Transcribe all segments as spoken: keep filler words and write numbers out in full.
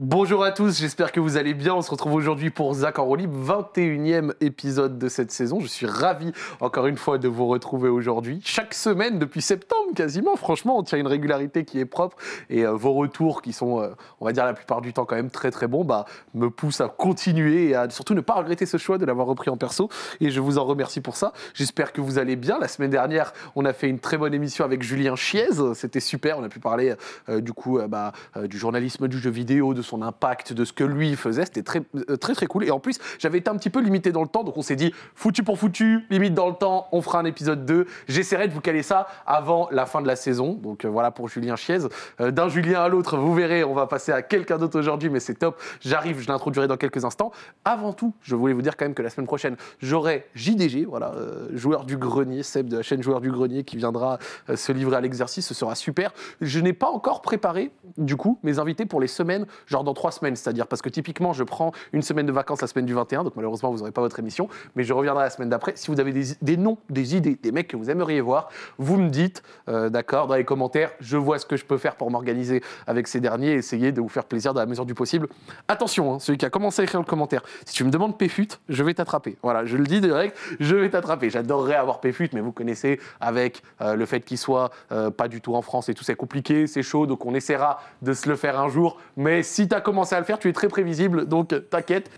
Bonjour à tous, j'espère que vous allez bien. On se retrouve aujourd'hui pour Zack en Roue Libre, vingt et unième épisode de cette saison. Je suis ravi, encore une fois, de vous retrouver aujourd'hui. Chaque semaine, depuis septembre quasiment, franchement, on tient une régularité qui est propre. Et euh, vos retours, qui sont, euh, on va dire, la plupart du temps quand même très très bons, bah, me poussent à continuer et à surtout ne pas regretter ce choix de l'avoir repris en perso. Et je vous en remercie pour ça. J'espère que vous allez bien. La semaine dernière, on a fait une très bonne émission avec Julien Chiez. C'était super, on a pu parler euh, du coup euh, bah, euh, du journalisme du jeu vidéo, de son impact, de ce que lui faisait. C'était très, très très cool. Et en plus, j'avais été un petit peu limité dans le temps, donc on s'est dit, foutu pour foutu, limite dans le temps, on fera un épisode deux. J'essaierai de vous caler ça avant la fin de la saison. Donc euh, voilà pour Julien Chiez. Euh, D'un Julien à l'autre, vous verrez, on va passer à quelqu'un d'autre aujourd'hui, mais c'est top. J'arrive, je l'introduirai dans quelques instants. Avant tout, je voulais vous dire quand même que la semaine prochaine, j'aurai J D G, voilà, euh, joueur du grenier, Seb de la chaîne Joueur du Grenier, qui viendra euh, se livrer à l'exercice. Ce sera super. Je n'ai pas encore préparé, du coup, mes invités pour les semaines, genre dans trois semaines, c'est-à-dire parce que typiquement je prends une semaine de vacances la semaine du vingt et un, donc malheureusement vous n'aurez pas votre émission, mais je reviendrai la semaine d'après. Si vous avez des, des noms, des idées, des mecs que vous aimeriez voir, vous me dites, euh, d'accord, dans les commentaires, je vois ce que je peux faire pour m'organiser avec ces derniers et essayer de vous faire plaisir dans la mesure du possible. Attention, hein, celui qui a commencé à écrire le commentaire, si tu me demandes Péfut, je vais t'attraper. Voilà, je le dis direct, je vais t'attraper. J'adorerais avoir Péfut, mais vous connaissez, avec euh, le fait qu'il soit euh, pas du tout en France et tout, c'est compliqué, c'est chaud, donc on essaiera de se le faire un jour, mais si tu as commencé à le faire, tu es très prévisible, donc t'inquiète,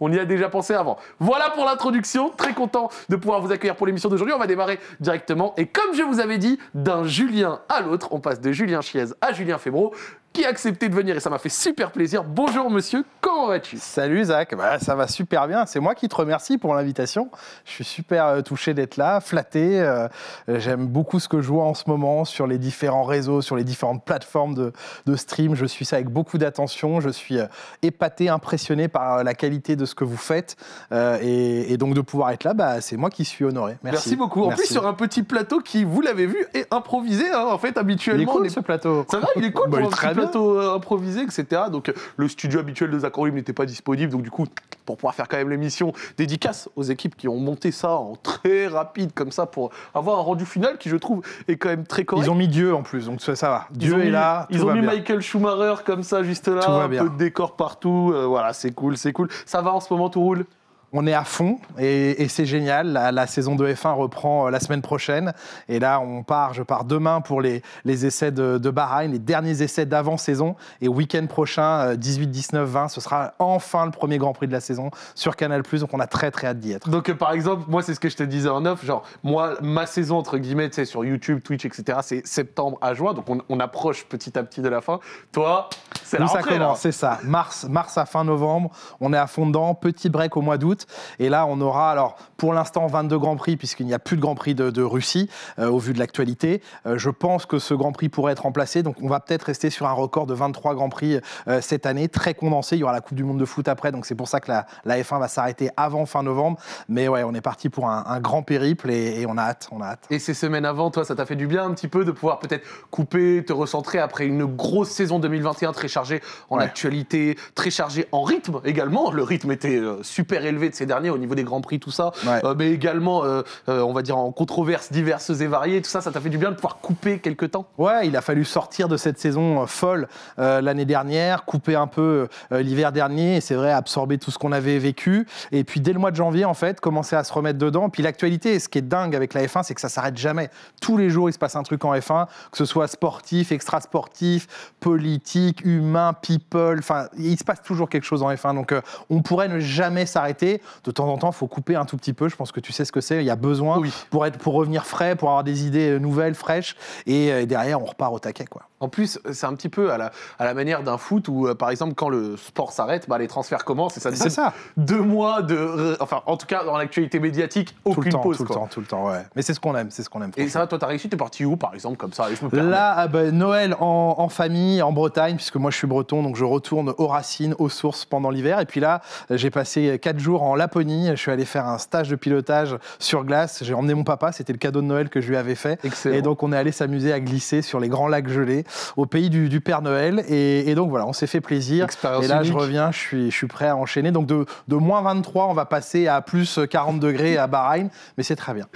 on y a déjà pensé avant. Voilà pour l'introduction, très content de pouvoir vous accueillir pour l'émission d'aujourd'hui. On va démarrer directement, et comme je vous avais dit, d'un Julien à l'autre, on passe de Julien Chiez à Julien Febreau, qui a accepté de venir, et ça m'a fait super plaisir. Bonjour monsieur, comment vas-tu? Salut Zach, bah, ça va super bien, c'est moi qui te remercie pour l'invitation. Je suis super euh, touché d'être là, flatté, euh, j'aime beaucoup ce que je vois en ce moment sur les différents réseaux, sur les différentes plateformes de, de stream, je suis ça avec beaucoup d'attention, je suis euh, épaté, impressionné par euh, la qualité de ce que vous faites, euh, et, et donc de pouvoir être là, bah, c'est moi qui suis honoré. Merci, Merci beaucoup, en Merci. plus sur un petit plateau qui, vous l'avez vu, est improvisé, hein, en fait habituellement. Il est cool les... ce plateau. Ça va, il est cool bah, pour très bien. Improvisé, et cetera. Donc, le studio habituel de Zack en Roue Libre n'était pas disponible. Donc, du coup, pour pouvoir faire quand même l'émission, dédicace aux équipes qui ont monté ça en très rapide, comme ça, pour avoir un rendu final qui, je trouve, est quand même très correct. Ils ont mis Dieu en plus, donc ça, ça va. Dieu est là. Ils ont mis Michael Schumacher comme ça, juste là. Un peu de décor partout. Euh, voilà, c'est cool, c'est cool. Ça va en ce moment, tout roule? On est à fond et, et c'est génial. La, la saison de F un reprend la semaine prochaine. Et là, on part, je pars demain pour les, les essais de, de Bahreïn, les derniers essais d'avant-saison. Et week-end prochain, dix-huit, dix-neuf, vingt, ce sera enfin le premier Grand Prix de la saison sur Canal plus. Donc, on a très, très hâte d'y être. Donc, euh, par exemple, moi, c'est ce que je te disais en off. Genre, moi, ma saison, entre guillemets, tu sais, sur YouTube, Twitch, et cetera, c'est septembre à juin. Donc, on, on approche petit à petit de la fin. Toi, c'est la rentrée, ça commence, c'est ça. Mars, mars à fin novembre, on est à fond dedans. Petit break au mois d'août. Et là, on aura, alors, pour l'instant, vingt-deux Grands Prix, puisqu'il n'y a plus de Grand Prix de, de Russie, euh, au vu de l'actualité. Euh, je pense que ce Grand Prix pourrait être remplacé, donc on va peut-être rester sur un record de vingt-trois Grands Prix euh, cette année, très condensé. Il y aura la Coupe du Monde de foot après, donc c'est pour ça que la, la F un va s'arrêter avant fin novembre. Mais ouais, on est parti pour un, un grand périple et, et on a hâte, on a hâte. Et ces semaines avant, toi, ça t'a fait du bien un petit peu de pouvoir peut-être couper, te recentrer après une grosse saison deux mille vingt et un très chargée en ouais. actualité, très chargée en rythme également. Le rythme était euh, super élevé de ces derniers au niveau des Grands Prix, tout ça, ouais. euh, mais également, euh, euh, on va dire, en controverses diverses et variées, tout ça, ça t'a fait du bien de pouvoir couper quelques temps? Ouais, il a fallu sortir de cette saison euh, folle euh, l'année dernière, couper un peu euh, l'hiver dernier, et c'est vrai, absorber tout ce qu'on avait vécu, et puis dès le mois de janvier, en fait, commencer à se remettre dedans, puis l'actualité, ce qui est dingue avec la F un, c'est que ça s'arrête jamais. Tous les jours, il se passe un truc en F un, que ce soit sportif, extra-sportif, politique, humain, people, enfin, il se passe toujours quelque chose en F un, donc euh, on pourrait ne jamais s'arrêter. De temps en temps, il faut couper un tout petit peu. Je pense que tu sais ce que c'est. Il y a besoin oui. pour, être, pour revenir frais, pour avoir des idées nouvelles, fraîches. Et, et derrière, on repart au taquet, quoi. En plus, c'est un petit peu à la, à la manière d'un foot où, euh, par exemple, quand le sport s'arrête, bah, les transferts commencent et ça c'est ça. Deux mois de, enfin, en tout cas, dans l'actualité médiatique, aucune tout le temps, pause. Tout le quoi. temps, tout le temps, ouais. Mais c'est ce qu'on aime, c'est ce qu'on aime. Et ça, toi, t'as réussi, t'es parti où, par exemple, comme ça? Je me Là, euh, bah, Noël en, en famille, en Bretagne, puisque moi, je suis breton, donc je retourne aux racines, aux sources pendant l'hiver. Et puis là, j'ai passé quatre jours en Laponie. Je suis allé faire un stage de pilotage sur glace. J'ai emmené mon papa. C'était le cadeau de Noël que je lui avais fait. Excellent. Et donc, on est allé s'amuser à glisser sur les grands lacs gelés au pays du, du Père Noël. Et, et donc, voilà, on s'est fait plaisir. Expérience et là, unique. Je reviens. Je suis, je suis prêt à enchaîner. Donc, de, de moins vingt-trois, on va passer à plus quarante degrés à Bahreïn. Mais c'est très bien.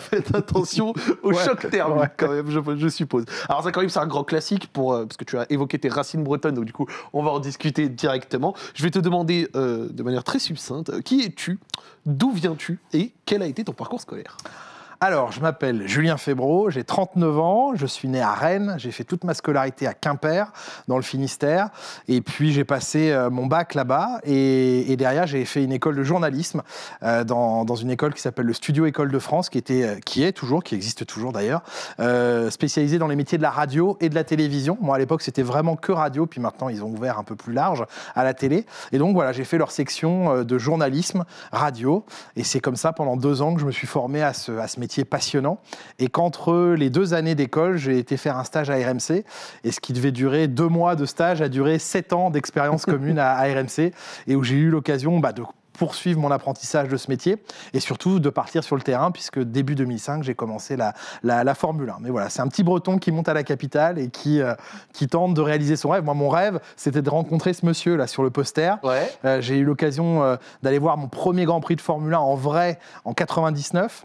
Faites attention au ouais, choc thermique, ouais. quand même, je, je suppose. Alors, Zack en Roue Libre, c'est un grand classique pour, euh, parce que tu as évoqué tes racines bretonnes. Donc, du coup, on va en discuter directement. Je vais te demander euh, de manière très succincte, euh, qui es-tu, d'où viens-tu et quel a été ton parcours scolaire ? Alors, je m'appelle Julien Febreau, j'ai trente-neuf ans, je suis né à Rennes, j'ai fait toute ma scolarité à Quimper, dans le Finistère, et puis j'ai passé euh, mon bac là-bas, et, et derrière j'ai fait une école de journalisme euh, dans, dans une école qui s'appelle le Studio École de France, qui, était, euh, qui est toujours, qui existe toujours d'ailleurs, euh, spécialisée dans les métiers de la radio et de la télévision. Moi, à l'époque, c'était vraiment que radio, puis maintenant ils ont ouvert un peu plus large à la télé, et donc voilà, j'ai fait leur section de journalisme, radio, et c'est comme ça pendant deux ans que je me suis formé à ce, à ce métier. Qui est passionnant, et qu'entre les deux années d'école, j'ai été faire un stage à R M C, et ce qui devait durer deux mois de stage a duré sept ans d'expérience commune à, à R M C, et où j'ai eu l'occasion bah, de poursuivre mon apprentissage de ce métier, et surtout de partir sur le terrain, puisque début deux mille cinq, j'ai commencé la, la, la Formule un. Mais voilà, c'est un petit breton qui monte à la capitale et qui, euh, qui tente de réaliser son rêve. Moi, mon rêve, c'était de rencontrer ce monsieur, là, sur le poster. Ouais. Euh, j'ai eu l'occasion euh, d'aller voir mon premier Grand Prix de Formule un en vrai, en quatre-vingt-dix-neuf.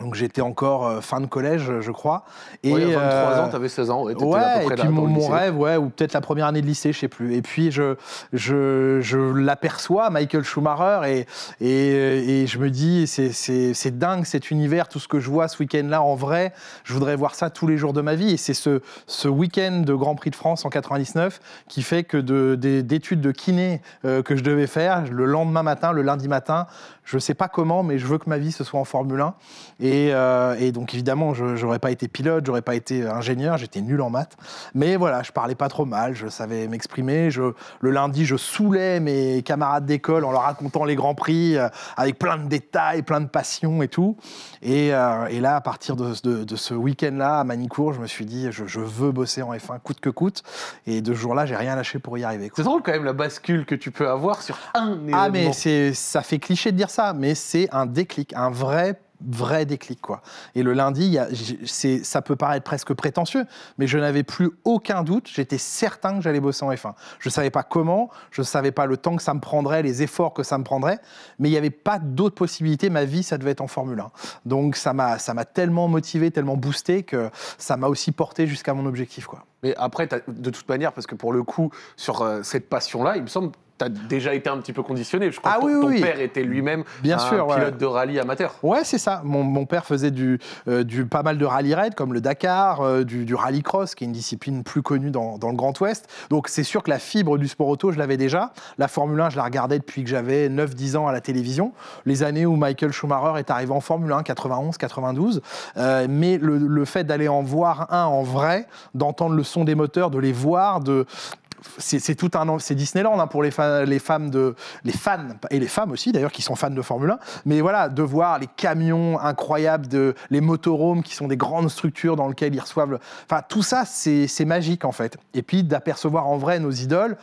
Donc j'étais encore euh, fin de collège, je crois. Et ouais, vingt-trois ans, t'avais seize ans. Ouais, ouais à peu près et puis là, mon, mon rêve, ouais, ou peut-être la première année de lycée, je sais plus. Et puis je, je, je l'aperçois, Michael Schumacher, et, et, et je me dis, c'est, c'est, c'est dingue cet univers, tout ce que je vois ce week-end-là en vrai. Je voudrais voir ça tous les jours de ma vie. Et c'est ce, ce week-end de Grand Prix de France en quatre-vingt-dix-neuf qui fait que de, des, d'études de kiné euh, que je devais faire, le lendemain matin, le lundi matin, je sais pas comment, mais je veux que ma vie, ce soit en Formule un. Et, euh, et donc, évidemment, je n'aurais pas été pilote, j'aurais pas été ingénieur, j'étais nul en maths. Mais voilà, je parlais pas trop mal, je savais m'exprimer. Je, le lundi, je saoulais mes camarades d'école en leur racontant les Grands Prix euh, avec plein de détails, plein de passion et tout. Et, euh, et là, à partir de, de, de ce week-end-là, à Manicourt, je me suis dit, je, je veux bosser en F un coûte que coûte. Et de ce jour-là, j'ai rien lâché pour y arriver. C'est drôle quand même la bascule que tu peux avoir sur un événement. Ah, mais c'est, ça fait cliché de dire ça, mais c'est un déclic, un vrai vrai déclic, quoi. Et le lundi, y a, c'est, ça peut paraître presque prétentieux, mais je n'avais plus aucun doute, j'étais certain que j'allais bosser en F un. Je ne savais pas comment, je ne savais pas le temps que ça me prendrait, les efforts que ça me prendrait, mais il n'y avait pas d'autre possibilité, ma vie, ça devait être en Formule un. Donc ça m'a, ça m'a tellement motivé, tellement boosté, que ça m'a aussi porté jusqu'à mon objectif, quoi. Mais après, de toute manière, parce que pour le coup, sur euh, cette passion-là, il me semble... Tu as déjà été un petit peu conditionné. Je crois ah que oui, ton oui. père était lui-même Bien un sûr, pilote ouais. de rallye amateur. Ouais, c'est ça. Mon, mon père faisait du, euh, du, pas mal de rallye raid, comme le Dakar, euh, du, du rallye cross, qui est une discipline plus connue dans, dans le Grand Ouest. Donc c'est sûr que la fibre du sport auto, je l'avais déjà. La Formule un, je la regardais depuis que j'avais neuf dix ans à la télévision. Les années où Michael Schumacher est arrivé en Formule un, quatre-vingt-onze quatre-vingt-douze. Euh, mais le, le fait d'aller en voir un en vrai, d'entendre le son des moteurs, de les voir, de... C'est, c'est tout un, c'est Disneyland hein, pour les, fa- les femmes de, les fans et les femmes aussi d'ailleurs qui sont fans de Formule un. Mais voilà, de voir les camions incroyables, de, les motoromes qui sont des grandes structures dans lesquelles ils reçoivent. Enfin, tout ça, c'est, c'est magique en fait. Et puis d'apercevoir en vrai nos idoles.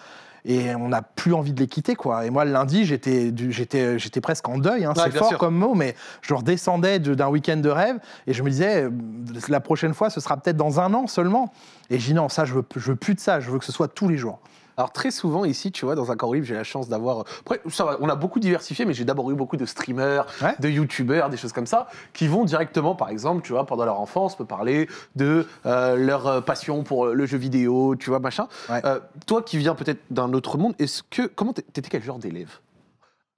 Et on n'a plus envie de les quitter, quoi. Et moi, le lundi, j'étais, du, j'étais, j'étais presque en deuil. Hein. Ouais, c'est fort sûr. Comme mot, mais je redescendais de, d'un week-end de rêve et je me disais, la prochaine fois, ce sera peut-être dans un an seulement. Et j'ai dit, non, ça, je veux, je veux plus de ça. Je veux que ce soit tous les jours. Alors très souvent ici, tu vois, dans Zack en Roue Libre, j'ai la chance d'avoir... Après, ça va, on a beaucoup diversifié, mais j'ai d'abord eu beaucoup de streamers, ouais. de youtubeurs, des choses comme ça, qui vont directement, par exemple, tu vois, pendant leur enfance, me parler de euh, leur passion pour le jeu vidéo, tu vois, machin. Ouais. Euh, toi qui viens peut-être d'un autre monde, est-ce que... Comment t'étais quel genre d'élève ?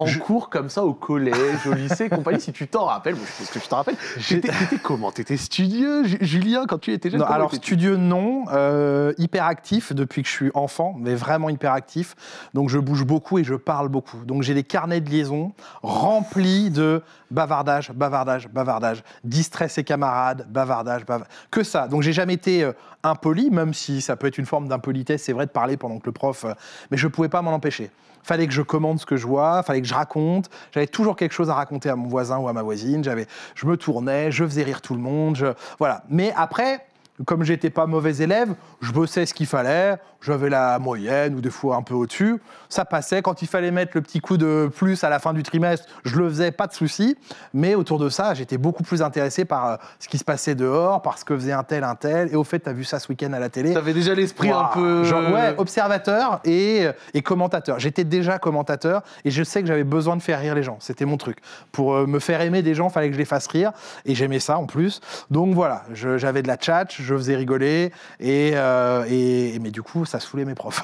En je... cours comme ça au collège, au lycée, compagnie, si tu t'en rappelles, je pense que je t'en rappelle. T'étais, t'étais comment ? T'étais studieux, Julien, quand tu étais jeune ? Non, alors studieux, non, euh, hyperactif depuis que je suis enfant, mais vraiment hyperactif. Donc je bouge beaucoup et je parle beaucoup. Donc j'ai des carnets de liaison remplis de bavardage, bavardage, bavardage, distrait ses camarades, bavardage, bavardage, que ça. Donc j'ai jamais été euh, impoli, même si ça peut être une forme d'impolitesse, c'est vrai, de parler pendant que le prof... Euh, mais je pouvais pas m'en empêcher. Fallait que je commande ce que je vois, fallait que je raconte. J'avais toujours quelque chose à raconter à mon voisin ou à ma voisine. J'avais, je me tournais, je faisais rire tout le monde. Je, voilà. Mais après, comme j'étais pas mauvais élève, je bossais ce qu'il fallait, j'avais la moyenne ou des fois un peu au-dessus, ça passait. Quand il fallait mettre le petit coup de plus à la fin du trimestre, je le faisais, pas de souci. Mais autour de ça, j'étais beaucoup plus intéressé par ce qui se passait dehors, par ce que faisait un tel, un tel. Et au fait, t'as vu ça ce week-end à la télé. T'avais déjà l'esprit wow, un peu... Genre, ouais, observateur et, et commentateur. J'étais déjà commentateur et je sais que j'avais besoin de faire rire les gens. C'était mon truc. Pour me faire aimer des gens, il fallait que je les fasse rire. Et j'aimais ça en plus. Donc voilà, je, j'avais de la tchatche, je faisais rigoler. Et, euh, et, mais du coup, ça saoulait mes profs.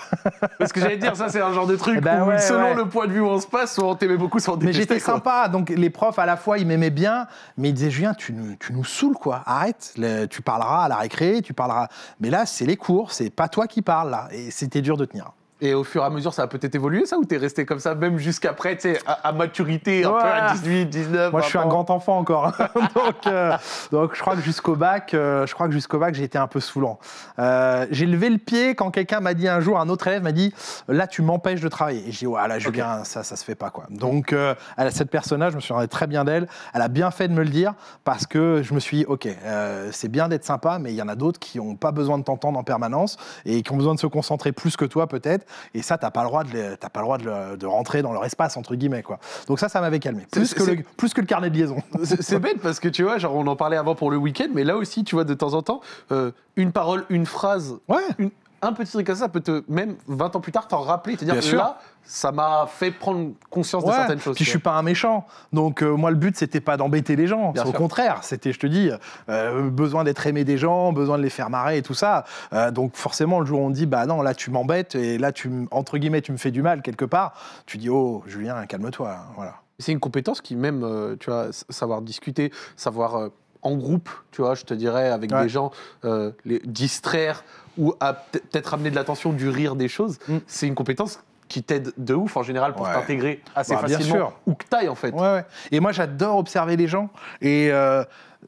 Parce que j'allais dire, ça c'est un genre de truc ben où ouais, selon ouais. le point de vue où on se passe, soit on t'aimait beaucoup, soit on détestait. Mais j'étais quoi. sympa, donc les profs à la fois ils m'aimaient bien, mais ils disaient Julien, tu nous, tu nous saoules quoi, arrête, le, tu parleras à la récré, tu parleras. Mais là c'est les cours, c'est pas toi qui parles là, et c'était dur de tenir. Et au fur et à mesure, ça a peut-être évolué, ça, ou t'es resté comme ça, même jusqu'après, tu sais, à, à maturité, un ouais. peu à dix-huit, dix-neuf. Moi, je suis un grand enfant encore. donc, euh, donc, je crois que jusqu'au bac, euh, je crois que jusqu'au bac, j'ai été un peu saoulant. Euh, j'ai levé le pied quand quelqu'un m'a dit un jour, un autre élève m'a dit, là, tu m'empêches de travailler. Et j'ai dit, ouais, là, Julien, okay. ça, ça se fait pas, quoi. Donc, euh, elle, cette personne-là, je me souviendrai très bien d'elle. Elle a bien fait de me le dire parce que je me suis dit, ok, euh, c'est bien d'être sympa, mais il y en a d'autres qui n'ont pas besoin de t'entendre en permanence et qui ont besoin de se concentrer plus que toi, peut-être. Et ça, t'as pas le droit, de, les, t'as pas le droit de, le, de rentrer dans leur espace, entre guillemets, quoi. Donc ça, ça m'avait calmé. Plus, c'est, que, c'est, le, plus que le carnet de liaison. C'est, c'est bête parce que, tu vois, genre, on en parlait avant pour le week-end, mais là aussi, tu vois, de temps en temps, euh, une parole, une phrase, ouais. une, un petit truc comme ça, peut te, même vingt ans plus tard, t'en rappeler. C'est-à-dire que là, ça m'a fait prendre conscience ouais, de certaines choses. Puis ouais. je suis pas un méchant, donc euh, moi le but c'était pas d'embêter les gens, au contraire, c'était, je te dis, euh, besoin d'être aimé des gens, besoin de les faire marrer et tout ça. Euh, donc forcément le jour où on dit bah non là tu m'embêtes et là tu entre guillemets tu me fais du mal quelque part, tu dis oh Julien calme-toi, voilà. C'est une compétence qui même euh, tu vois savoir discuter, savoir euh, en groupe, tu vois, je te dirais avec ouais. des gens euh, les distraire ou à peut-être amener de l'attention, du rire, des choses, mm. c'est une compétence qui t'aident de ouf en général pour ouais. t'intégrer assez bah, facilement, ou que t'ailles en fait. Ouais, ouais. Et moi j'adore observer les gens et, euh,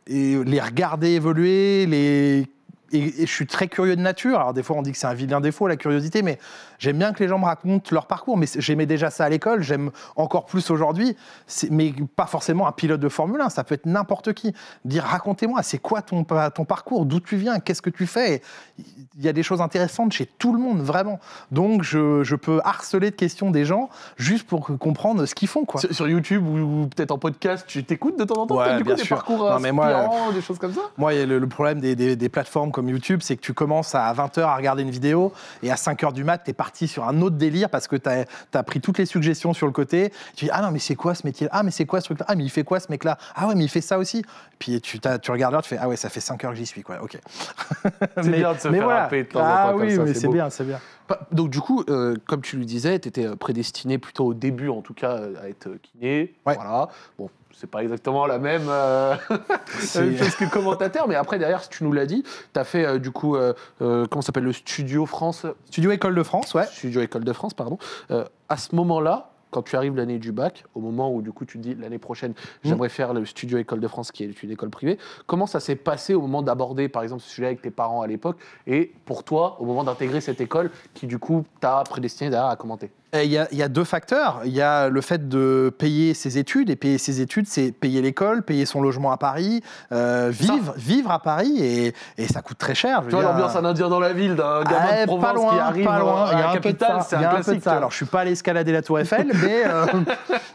et les regarder évoluer, les... Et, et je suis très curieux de nature. Alors des fois on dit que c'est un vilain défaut la curiosité, mais j'aime bien que les gens me racontent leur parcours. Mais j'aimais déjà ça à l'école, j'aime encore plus aujourd'hui. C'est, mais pas forcément un pilote de Formule un, ça peut être n'importe qui. Dire racontez-moi, c'est quoi ton, ton parcours, d'où tu viens, qu'est-ce que tu fais. Il y a des choses intéressantes chez tout le monde vraiment. Donc je, je peux harceler de questions des gens juste pour comprendre ce qu'ils font quoi. Sur, sur YouTube ou, ou peut-être en podcast, tu t'écoutes de temps en temps ouais, du coup, des sûr. parcours non, mais moi, des choses comme ça. Moi il y a le, le problème des, des, des plateformes comme YouTube, c'est que tu commences à vingt heures à regarder une vidéo et à cinq heures du mat, t'es parti sur un autre délire parce que t'as, t'as pris toutes les suggestions sur le côté. Tu dis, ah non, mais c'est quoi ce métier? Ah, mais c'est quoi ce truc-là? Ah, mais il fait quoi ce mec-là? Ah ouais, mais il fait ça aussi. Puis tu, tu regardes là, tu fais, ah ouais, ça fait cinq heures que j'y suis, quoi, ok. C'est mais, bien de se mais faire voilà. rapper de temps ah, en temps oui, comme ça, mais c'est, c'est bien, c'est bien. Donc du coup, euh, comme tu le disais, t'étais prédestiné plutôt au début, en tout cas, à être kiné. Ouais. Voilà. Bon. C'est pas exactement la même euh, chose que commentateur, mais après, derrière, si tu nous l'as dit, tu as fait euh, du coup, euh, euh, comment s'appelle le Studio France Studio École de France, ouais. Studio École de France, pardon. Euh, à ce moment-là, quand tu arrives l'année du bac, au moment où du coup tu te dis l'année prochaine, j'aimerais mmh. faire le Studio École de France, qui est une école privée, comment ça s'est passé au moment d'aborder, par exemple, ce sujet avec tes parents à l'époque, et pour toi, au moment d'intégrer cette école qui, du coup, t'a prédestiné derrière à commenter? Il y a, il y a deux facteurs. Il y a le fait de payer ses études, et payer ses études, c'est payer l'école, payer son logement à Paris, euh, vivre, vivre à Paris, et, et ça coûte très cher. Tu vois l'ambiance un indien dans la ville, d'un gamin ah, de Provence loin, qui arrive pas loin. À la capitale, c'est un, un classique. Ça. Alors, je suis pas allé escalader la Tour Eiffel, mais euh,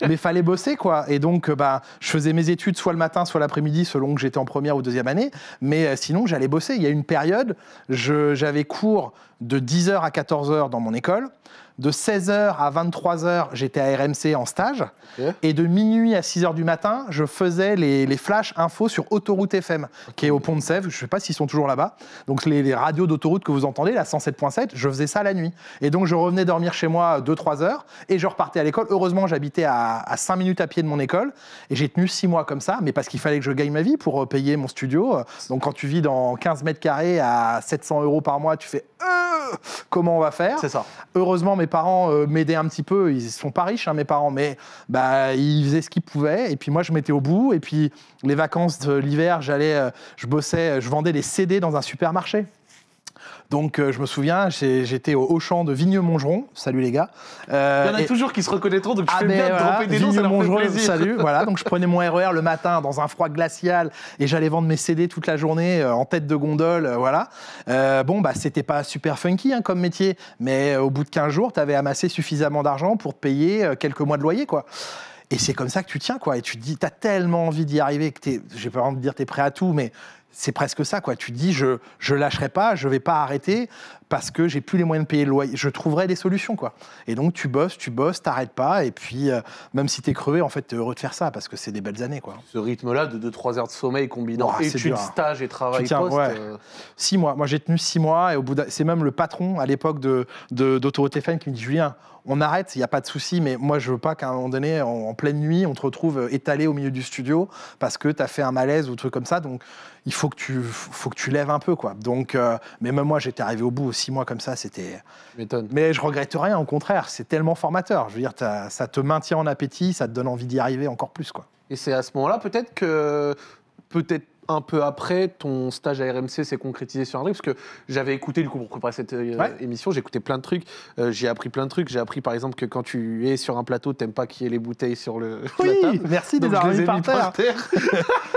mais fallait bosser quoi. Et donc, bah, je faisais mes études soit le matin, soit l'après-midi, selon que j'étais en première ou deuxième année. Mais euh, sinon, j'allais bosser. Il y a une période, je, j'avais cours de dix heures à quatorze heures dans mon école. De seize heures à vingt-trois heures, j'étais à R M C en stage. Okay. Et de minuit à six heures du matin, je faisais les, les flashs infos sur Autoroute F M, okay. qui est au Pont de Sèvres. Je ne sais pas s'ils sont toujours là-bas. Donc, les, les radios d'autoroute que vous entendez, la cent sept virgule sept, je faisais ça la nuit. Et donc, je revenais dormir chez moi deux à trois heures et je repartais à l'école. Heureusement, j'habitais à, à cinq minutes à pied de mon école. Et j'ai tenu six mois comme ça, mais parce qu'il fallait que je gagne ma vie pour payer mon studio. Donc, quand tu vis dans quinze mètres carrés à sept cents euros par mois, tu fais euh, « comment on va faire ?» C'est ça. Heureusement, mes parents euh, m'aidaient un petit peu. Ils ne sont pas riches, hein, mes parents, mais bah, ils faisaient ce qu'ils pouvaient. Et puis moi, je mettais au bout. Et puis les vacances de l'hiver, j'allais, euh, je bossais, je vendais des C D dans un supermarché. Donc euh, je me souviens, j'étais au Auchan de Vigneux-Mongeron, salut les gars. Euh, Il y en a et... toujours qui se reconnaîtront, donc je ah fais ben bien de voilà, tromper des noms, ça leur fait plaisir. Salut, voilà, donc je prenais mon R E R le matin dans un froid glacial et j'allais vendre mes C D toute la journée euh, en tête de gondole, euh, voilà. Euh, bon, bah c'était pas super funky hein, comme métier, mais euh, au bout de quinze jours, tu avais amassé suffisamment d'argent pour te payer euh, quelques mois de loyer, quoi. Et c'est comme ça que tu tiens, quoi. Et tu te dis, t'as tellement envie d'y arriver que t'es, j'ai pas envie de dire t'es prêt à tout, mais c'est presque ça, quoi. Tu te dis, je je lâcherai pas, je vais pas arrêter parce que j'ai plus les moyens de payer le loyer. Je trouverai des solutions, quoi. Et donc tu bosses, tu bosses, t'arrêtes pas. Et puis euh, même si t'es crevé, en fait, t'es heureux de faire ça parce que c'est des belles années, quoi. Ce rythme-là de deux trois heures de sommeil combinant oh, études, stage et travail tiens, poste. Ouais. Euh... Six mois. Moi, j'ai tenu six mois et au bout, d'un... c'est même le patron à l'époque de, de d'Autoroute F M qui me dit, Julien, on arrête, il n'y a pas de souci, mais moi, je veux pas qu'à un moment donné, en, en pleine nuit, on te retrouve étalé au milieu du studio parce que tu as fait un malaise ou un truc comme ça. Donc, il faut que tu, faut que tu lèves un peu, quoi. Donc, euh, mais même moi, j'étais arrivé au bout, aux six mois comme ça, c'était... M'étonne. Mais je regrette rien, au contraire, c'est tellement formateur. Je veux dire, ça te maintient en appétit, ça te donne envie d'y arriver encore plus, quoi. Et c'est à ce moment-là, peut-être que... peut-être un peu après, ton stage à R M C s'est concrétisé sur un truc, parce que j'avais écouté, du coup, pour préparer cette euh, ouais. émission, j'ai écouté plein de trucs, euh, j'ai appris plein de trucs, j'ai appris par exemple que quand tu es sur un plateau, t'aimes pas qu'il y ait les bouteilles sur le... Oui, la table. Merci de les avoir mis par terre. terre.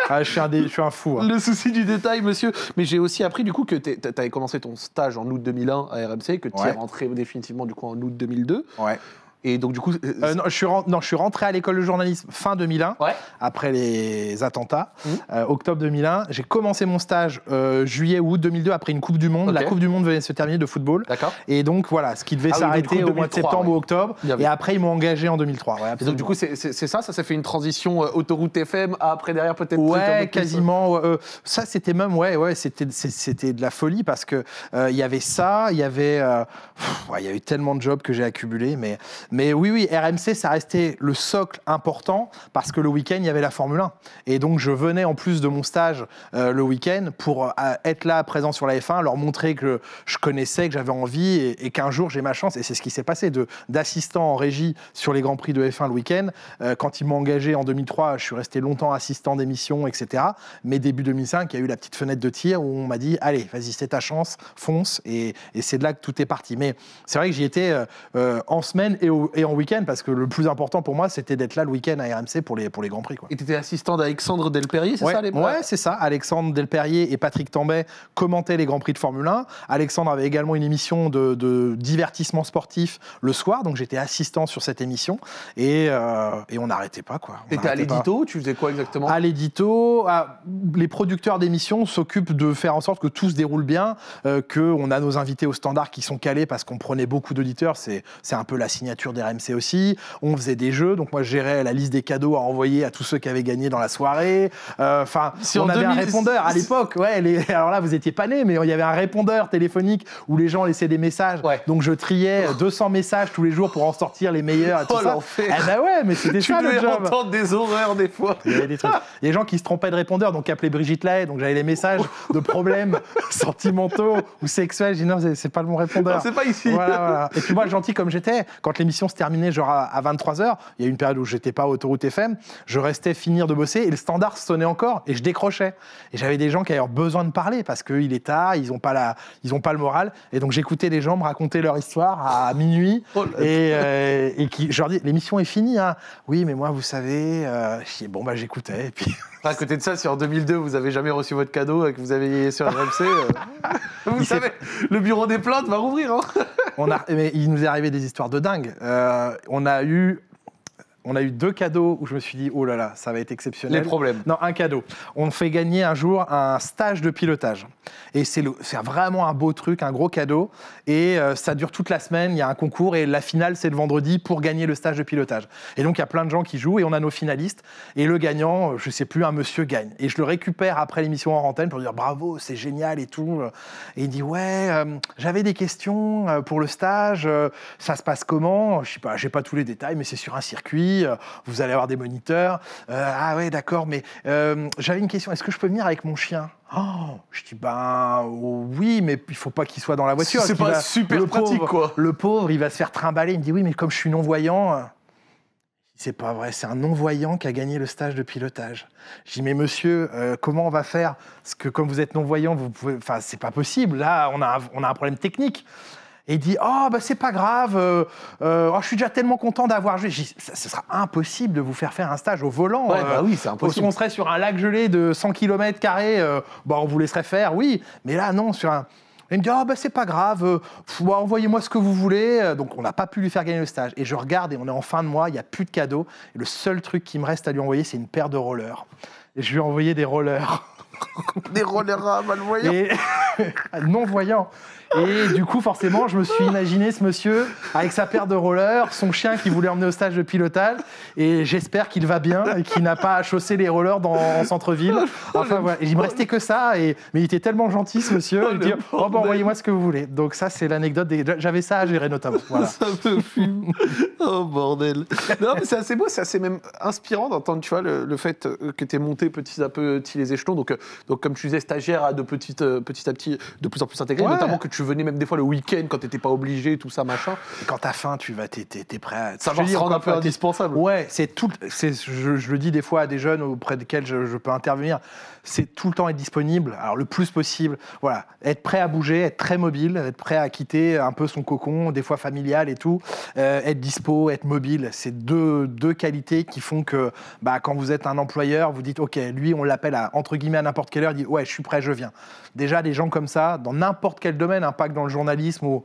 Ah, je, suis un dé... je suis un fou. Hein. Le souci du détail, monsieur. Mais j'ai aussi appris, du coup, que t'avais commencé ton stage en août deux mille un à R M C, que tu ouais. es rentré définitivement, du coup, en août deux mille deux. Ouais. Et donc, du coup, euh, non, je suis rentré, non, je suis rentré à l'école de journalisme fin deux mille un, ouais. après les attentats, mmh. euh, octobre deux mille un. J'ai commencé mon stage euh, juillet août deux mille deux après une Coupe du Monde. Okay. La Coupe du Monde venait de se terminer de football. D'accord. Et donc, voilà, ce qui devait ah, s'arrêter oui, donc, au mois de septembre ouais. ou octobre. Bien et bien. Après, ils m'ont engagé en deux mille trois. Ouais, et donc, du coup, c'est, c'est, c'est ça, ça, ça fait une transition euh, Autoroute F M à après derrière peut-être. Ouais, quasiment. Euh, ça, c'était même, ouais, ouais, c'était, c'était de la folie parce que il euh, y avait ça, il y avait, euh, il ouais, y a eu tellement de jobs que j'ai accumulés, mais. Mais oui, oui, R M C, ça restait le socle important parce que le week-end, il y avait la Formule un. Et donc, je venais en plus de mon stage euh, le week-end pour euh, être là, présent sur la F un, leur montrer que je connaissais, que j'avais envie et, et qu'un jour, j'ai ma chance. Et c'est ce qui s'est passé de, d'assistant en régie sur les Grands Prix de F un le week-end. Euh, quand ils m'ont engagé en deux mille trois, je suis resté longtemps assistant d'émission, et cetera. Mais début deux mille cinq, il y a eu la petite fenêtre de tir où on m'a dit « Allez, vas-y, c'est ta chance, fonce. » Et c'est de là que tout est parti. Mais c'est vrai que j'y étais euh, euh, en semaine et au et en week-end, parce que le plus important pour moi, c'était d'être là le week-end à R M C pour les, pour les Grands Prix, quoi. Et tu étais assistant d'Alexandre Delperrier, c'est ouais, ça les ouais, c'est ça. Alexandre Delperrier et Patrick Tambay commentaient les Grands Prix de Formule un. Alexandre avait également une émission de, de divertissement sportif le soir, donc j'étais assistant sur cette émission. Et, euh, et on n'arrêtait pas, quoi. Tu étais à l'édito, tu faisais quoi exactement ? À l'édito, à, les producteurs d'émissions s'occupent de faire en sorte que tout se déroule bien, euh, qu'on a nos invités au standard qui sont calés parce qu'on prenait beaucoup d'auditeurs, c'est, c'est un peu la signature d'R M C aussi, on faisait des jeux, donc moi je gérais la liste des cadeaux à envoyer à tous ceux qui avaient gagné dans la soirée. Enfin, euh, si on avait deux mille... un répondeur à l'époque, ouais, les... alors là vous étiez pas nés, mais il y avait un répondeur téléphonique où les gens laissaient des messages, ouais. donc je triais deux cents messages tous les jours pour en sortir les meilleurs et tout oh, ça. L'enfer. Eh ben ouais, mais c'était ça le job. Tu devais entendre des horreurs des fois. Il y avait des trucs. Il y a des gens qui se trompaient de répondeur, donc qui appelaient Brigitte Lahaye, donc j'avais les messages de problèmes sentimentaux ou sexuels, je dis non, c'est, c'est pas le bon répondeur. Non, c'est pas ici. Voilà, voilà. Et puis moi, gentil comme j'étais, quand les se terminait genre à vingt-trois heures, il y a eu une période où j'étais pas à Autoroute F M, je restais finir de bosser et le standard sonnait encore et je décrochais. Et j'avais des gens qui avaient besoin de parler parce qu'il est tard, ils n'ont pas, la, ils ont pas le moral. Et donc j'écoutais les gens me raconter leur histoire à minuit oh et, euh, et qui, je leur dis l'émission est finie. Hein. Oui, mais moi, vous savez, euh, je dis, bon, bah, j'écoutais. Et puis... À côté de ça, si en deux mille deux, vous n'avez jamais reçu votre cadeau et que vous avez sur R M C, euh, vous il savez, s'est... le bureau des plaintes va rouvrir. Hein. On a, mais il nous est arrivé des histoires de dingue. Euh, on a eu... On a eu deux cadeaux où je me suis dit, oh là là, ça va être exceptionnel. Les problèmes. Non, un cadeau. On fait gagner un jour un stage de pilotage. Et c'est, le, c'est vraiment un beau truc, un gros cadeau. Et euh, ça dure toute la semaine, il y a un concours et la finale, c'est le vendredi pour gagner le stage de pilotage. Et donc, il y a plein de gens qui jouent et on a nos finalistes. Et le gagnant, je ne sais plus, un monsieur gagne. Et je le récupère après l'émission en antenne pour dire, bravo, c'est génial et tout. Et il dit, ouais, euh, j'avais des questions pour le stage. Ça se passe comment ? Je sais pas, j'ai pas tous les détails, mais c'est sur un circuit. Vous allez avoir des moniteurs. Euh, ah ouais, d'accord, mais euh, j'avais une question. Est-ce que je peux venir avec mon chien ? Oh, je dis, ben oh, oui, mais il ne faut pas qu'il soit dans la voiture. C'est pas va, super pratique, pauvre, quoi. Le pauvre, il va se faire trimballer. Il me dit, oui, mais comme je suis non-voyant... C'est pas vrai, c'est un non-voyant qui a gagné le stage de pilotage. J'ai dit, mais monsieur, euh, comment on va faire? Parce que comme vous êtes non-voyant, vous pouvez... Enfin, c'est pas possible, là, on a, on a un problème technique. Et il dit, oh, bah, c'est pas grave, euh, euh, oh, je suis déjà tellement content d'avoir joué. J'ai dit, ce sera impossible de vous faire faire un stage au volant. Ouais, bah, euh, oui, c'est impossible. On serait sur un lac gelé de cent kilomètres carrés, euh, bah, on vous laisserait faire, oui. Mais là, non, sur un... Il me dit, oh, ben, c'est pas grave, bah, envoyez-moi ce que vous voulez. Donc, on n'a pas pu lui faire gagner le stage. Et je regarde, et on est en fin de mois, il n'y a plus de cadeaux. Et le seul truc qui me reste à lui envoyer, c'est une paire de rollers. Et je lui ai envoyé des rollers. Des rollers à malvoyants. Et... non-voyants. Et du coup, forcément, je me suis imaginé ce monsieur avec sa paire de rollers, son chien qu'il voulait emmener au stage de pilotage. Et j'espère qu'il va bien et qu'il n'a pas à chausser les rollers dans, en centre-ville. Enfin, voilà. Et il ne me restait que ça. Et, mais il était tellement gentil, ce monsieur. Il me dit, oh, bah, envoyez-moi ce que vous voulez. Donc, ça, c'est l'anecdote. Des... J'avais ça à gérer, notamment. Voilà. Ça me fume. Oh, bordel. Non, mais c'est assez beau. C'est assez même inspirant d'entendre, tu vois, le, le fait que tu es monté petit à petit les échelons. Donc, donc comme tu disais, stagiaire de petit, euh, petit à petit, de plus en plus intégré. Ouais. Notamment que tu venais même des fois le week-end quand t'étais pas obligé, tout ça, machin. Et quand t'as faim, tu vas, t'es, t'es, t'es prêt à... Ça va se rendre un peu indispensable. Ouais, c'est tout... C'est, je, je le dis des fois à des jeunes auprès desquels je, je peux intervenir, c'est tout le temps être disponible, alors le plus possible. Voilà, être prêt à bouger, être très mobile, être prêt à quitter un peu son cocon, des fois familial et tout. Euh, être dispo, être mobile, c'est deux, deux qualités qui font que bah, quand vous êtes un employeur, vous dites, OK, lui, on l'appelle à, entre guillemets à n'importe quelle heure, il dit, ouais, je suis prêt, je viens. Déjà, des gens comme ça, dans n'importe quel domaine, hein, pas que dans le journalisme, où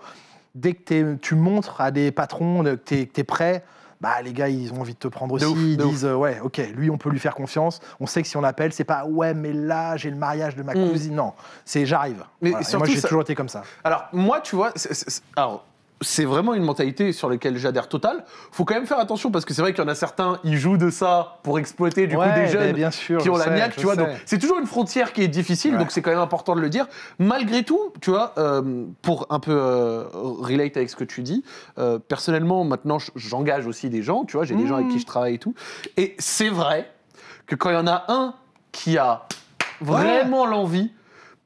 dès que tu montres à des patrons que tu es prêt, bah, les gars, ils ont envie de te prendre aussi. Ouf, ils disent, euh, ouais, OK, lui, on peut lui faire confiance. On sait que si on l'appelle, c'est pas, ouais, mais là, j'ai le mariage de ma mmh. cousine. Non, c'est j'arrive. Mais voilà. Surtout, moi, j'ai ça... toujours été comme ça. Alors, moi, tu vois, c'est, c'est... alors... c'est vraiment une mentalité sur laquelle j'adhère total. Faut quand même faire attention parce que c'est vrai qu'il y en a certains, ils jouent de ça pour exploiter du ouais, coup des jeunes bien sûr, qui ont la sais, niaque, tu vois. Sais. Donc c'est toujours une frontière qui est difficile, ouais. Donc c'est quand même important de le dire. Malgré tout, tu vois, euh, pour un peu euh, relate avec ce que tu dis, euh, personnellement maintenant j'engage aussi des gens, tu vois, j'ai mmh. des gens avec qui je travaille et tout. Et c'est vrai que quand il y en a un qui a vraiment ouais. l'envie.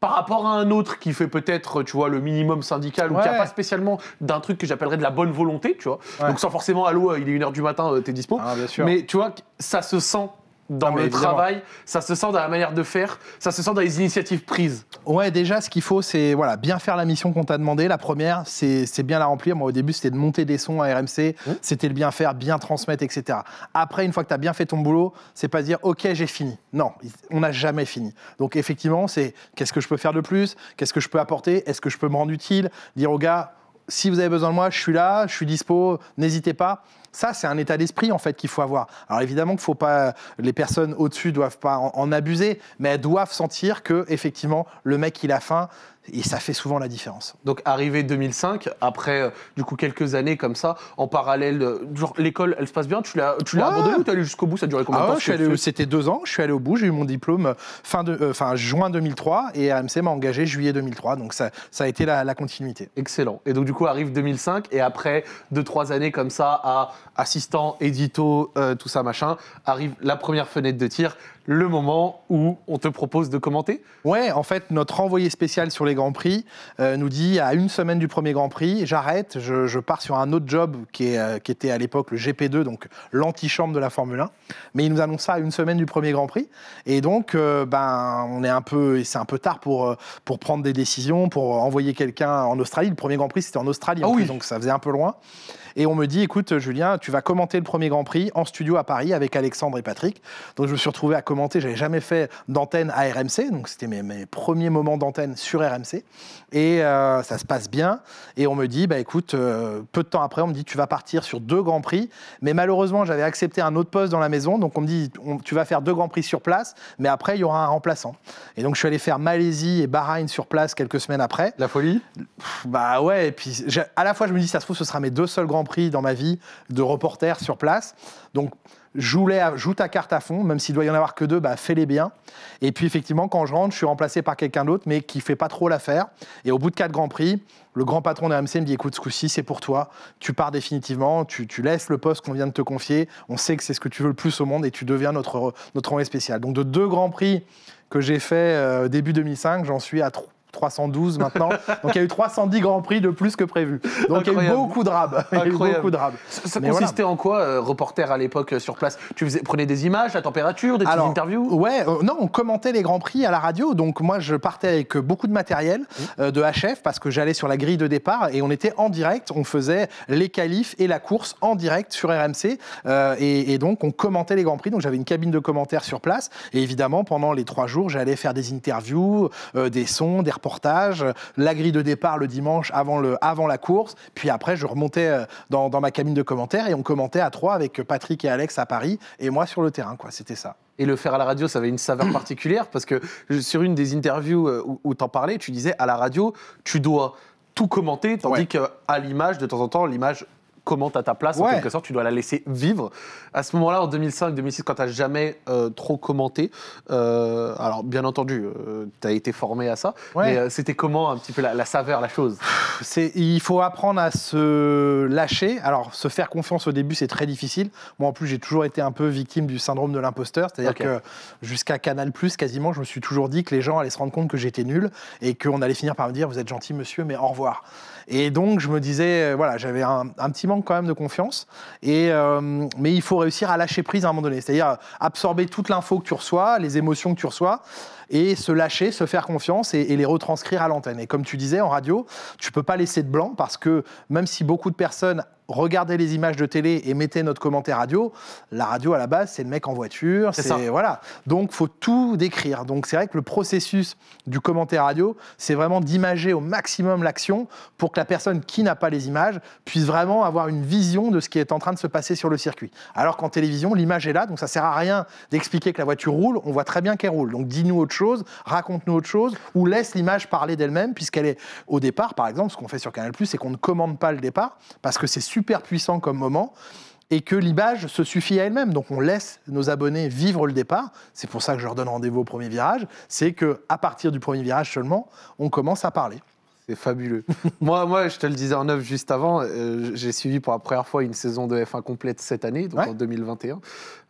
Par rapport à un autre qui fait peut-être, tu vois, le minimum syndical ouais. ou qui n'a pas spécialement d'un truc que j'appellerais de la bonne volonté, tu vois. Ouais. Donc sans forcément, allô, il est une heure du matin, t'es dispo. Ah, bien sûr. Mais tu vois, ça se sent dans non, le travail, ça se sent dans la manière de faire, ça se sent dans les initiatives prises. Ouais, déjà, ce qu'il faut, c'est voilà, bien faire la mission qu'on t'a demandé. La première, c'est, c'est bien la remplir. Moi, au début, c'était de monter des sons à R M C, mmh. c'était le bien faire, bien transmettre, et cetera. Après, une fois que t'as bien fait ton boulot, c'est pas dire, OK, j'ai fini. Non, on n'a jamais fini. Donc, effectivement, c'est qu'est-ce que je peux faire de plus? Qu'est-ce que je peux apporter? Est-ce que je peux me rendre utile? Dire aux gars, si vous avez besoin de moi, je suis là, je suis dispo, n'hésitez pas. Ça, c'est un état d'esprit, en fait, qu'il faut avoir. Alors, évidemment qu'il ne faut pas... Les personnes au-dessus ne doivent pas en, en abuser, mais elles doivent sentir que, effectivement, le mec, il a faim, et ça fait souvent la différence. Donc, arrivé deux mille cinq, après, euh, du coup, quelques années comme ça, en parallèle, euh, genre, l'école, elle se passe bien? Tu l'as, tu l'as ouais. abandonnée ou tu es allé jusqu'au bout? Ça a duré combien de ah temps ouais, je suis allé, c'était deux ans, je suis allé au bout, j'ai eu mon diplôme fin, de, euh, fin juin deux mille trois, et R M C m'a engagé juillet deux mille trois, donc ça, ça a été la, la continuité. Excellent. Et donc, du coup, arrive deux mille cinq, et après deux, trois années comme ça, à... assistant, édito, euh, tout ça, machin, arrive la première fenêtre de tir, le moment où on te propose de commenter? Ouais, en fait, notre envoyé spécial sur les Grands Prix euh, nous dit, à une semaine du premier Grand Prix, j'arrête, je, je pars sur un autre job qui, est, euh, qui était à l'époque le G P deux, donc l'antichambre de la Formule un, mais il nous annonce ça à une semaine du premier Grand Prix, et donc, euh, ben, on est un peu, et c'est un peu tard pour, pour prendre des décisions, pour envoyer quelqu'un en Australie. Le premier Grand Prix, c'était en Australie, en oh plus, oui. donc ça faisait un peu loin. Et on me dit, écoute, Julien, tu vas commenter le premier Grand Prix en studio à Paris avec Alexandre et Patrick. Donc, je me suis retrouvé à commenter. Je n'avais jamais fait d'antenne à R M C. Donc, c'était mes, mes premiers moments d'antenne sur R M C. Et euh, ça se passe bien. Et on me dit, bah, écoute, euh, peu de temps après, on me dit, tu vas partir sur deux Grands Prix. Mais malheureusement, j'avais accepté un autre poste dans la maison. Donc, on me dit, on, tu vas faire deux Grands Prix sur place. Mais après, il y aura un remplaçant. Et donc, je suis allé faire Malaisie et Bahreïn sur place quelques semaines après. La folie? Bah ouais. Et puis, à la fois, je me dis, ça se trouve, ce sera mes deux seuls Grands Prix dans ma vie de reporter sur place. Donc, joue, les, joue ta carte à fond, même s'il doit y en avoir que deux, bah, fais-les bien. Et puis, effectivement, quand je rentre, je suis remplacé par quelqu'un d'autre, mais qui ne fait pas trop l'affaire. Et au bout de quatre Grands Prix, le grand patron de R M C me dit, écoute, ce coup-ci, c'est pour toi. Tu pars définitivement, tu, tu laisses le poste qu'on vient de te confier. On sait que c'est ce que tu veux le plus au monde et tu deviens notre, notre envoyé spécial. Donc, de deux Grands Prix que j'ai fait euh, début deux mille cinq, j'en suis à trois. trois cent douze maintenant. Donc il y a eu trois cent dix Grands Prix de plus que prévu. Donc incroyable. Il y a eu beaucoup de rabes. Il y a eu beaucoup de rabes. Ça, ça consistait voilà. en quoi, euh, reporter à l'époque sur place? Tu faisais, prenais des images, la température, des Alors, interviews? Ouais, euh, non, on commentait les Grands Prix à la radio. Donc moi, je partais avec beaucoup de matériel euh, de H F parce que j'allais sur la grille de départ et on était en direct. On faisait les qualifs et la course en direct sur R M C. Euh, et, et donc, on commentait les Grands Prix. Donc j'avais une cabine de commentaires sur place. Et évidemment, pendant les trois jours, j'allais faire des interviews, euh, des sons, des reportages, la grille de départ le dimanche avant, le, avant la course. Puis après, je remontais dans, dans ma cabine de commentaires et on commentait à trois avec Patrick et Alex à Paris et moi sur le terrain, quoi. C'était ça. Et le faire à la radio, ça avait une saveur particulière parce que sur une des interviews où, où t'en parlais, tu disais à la radio, tu dois tout commenter, tandis ouais. qu'à l'image, de temps en temps, l'image... commente à ta place, ouais. en quelque sorte, tu dois la laisser vivre. À ce moment-là, en deux mille cinq deux mille six, quand tu n'as jamais euh, trop commenté, euh, alors bien entendu, euh, tu as été formé à ça, ouais. mais euh, c'était comment un petit peu la, la saveur, la chose? C'est, il faut apprendre à se lâcher. Alors, se faire confiance au début, c'est très difficile. Moi, en plus, j'ai toujours été un peu victime du syndrome de l'imposteur, c'est-à-dire okay. que jusqu'à Canal+, quasiment, je me suis toujours dit que les gens allaient se rendre compte que j'étais nul et qu'on allait finir par me dire « vous êtes gentil, monsieur, mais au revoir ». Et donc, je me disais, voilà, j'avais un, un petit manque quand même de confiance. Et, euh, mais il faut réussir à lâcher prise à un moment donné. C'est-à-dire absorber toute l'info que tu reçois, les émotions que tu reçois, et se lâcher, se faire confiance et, et les retranscrire à l'antenne. Et comme tu disais, en radio, tu ne peux pas laisser de blanc parce que même si beaucoup de personnes regardaient les images de télé et mettaient notre commentaire radio, la radio, à la base, c'est le mec en voiture. C'est c'est, ça. Voilà. Donc, il faut tout décrire. Donc, c'est vrai que le processus du commentaire radio, c'est vraiment d'imager au maximum l'action pour que la personne qui n'a pas les images puisse vraiment avoir une vision de ce qui est en train de se passer sur le circuit. Alors qu'en télévision, l'image est là, donc ça ne sert à rien d'expliquer que la voiture roule, on voit très bien qu'elle roule. Donc, dis-nous autre chose, raconte-nous autre chose, ou laisse l'image parler d'elle-même, puisqu'elle est au départ, par exemple, ce qu'on fait sur Canal+, c'est qu'on ne commande pas le départ, parce que c'est super puissant comme moment et que l'image se suffit à elle-même. Donc on laisse nos abonnés vivre le départ. C'est pour ça que je leur donne rendez-vous au premier virage. C'est qu'à partir du premier virage seulement, on commence à parler. C'est fabuleux. moi, moi, je te le disais en off juste avant, euh, j'ai suivi pour la première fois une saison de F un complète cette année, donc ouais. en deux mille vingt et un.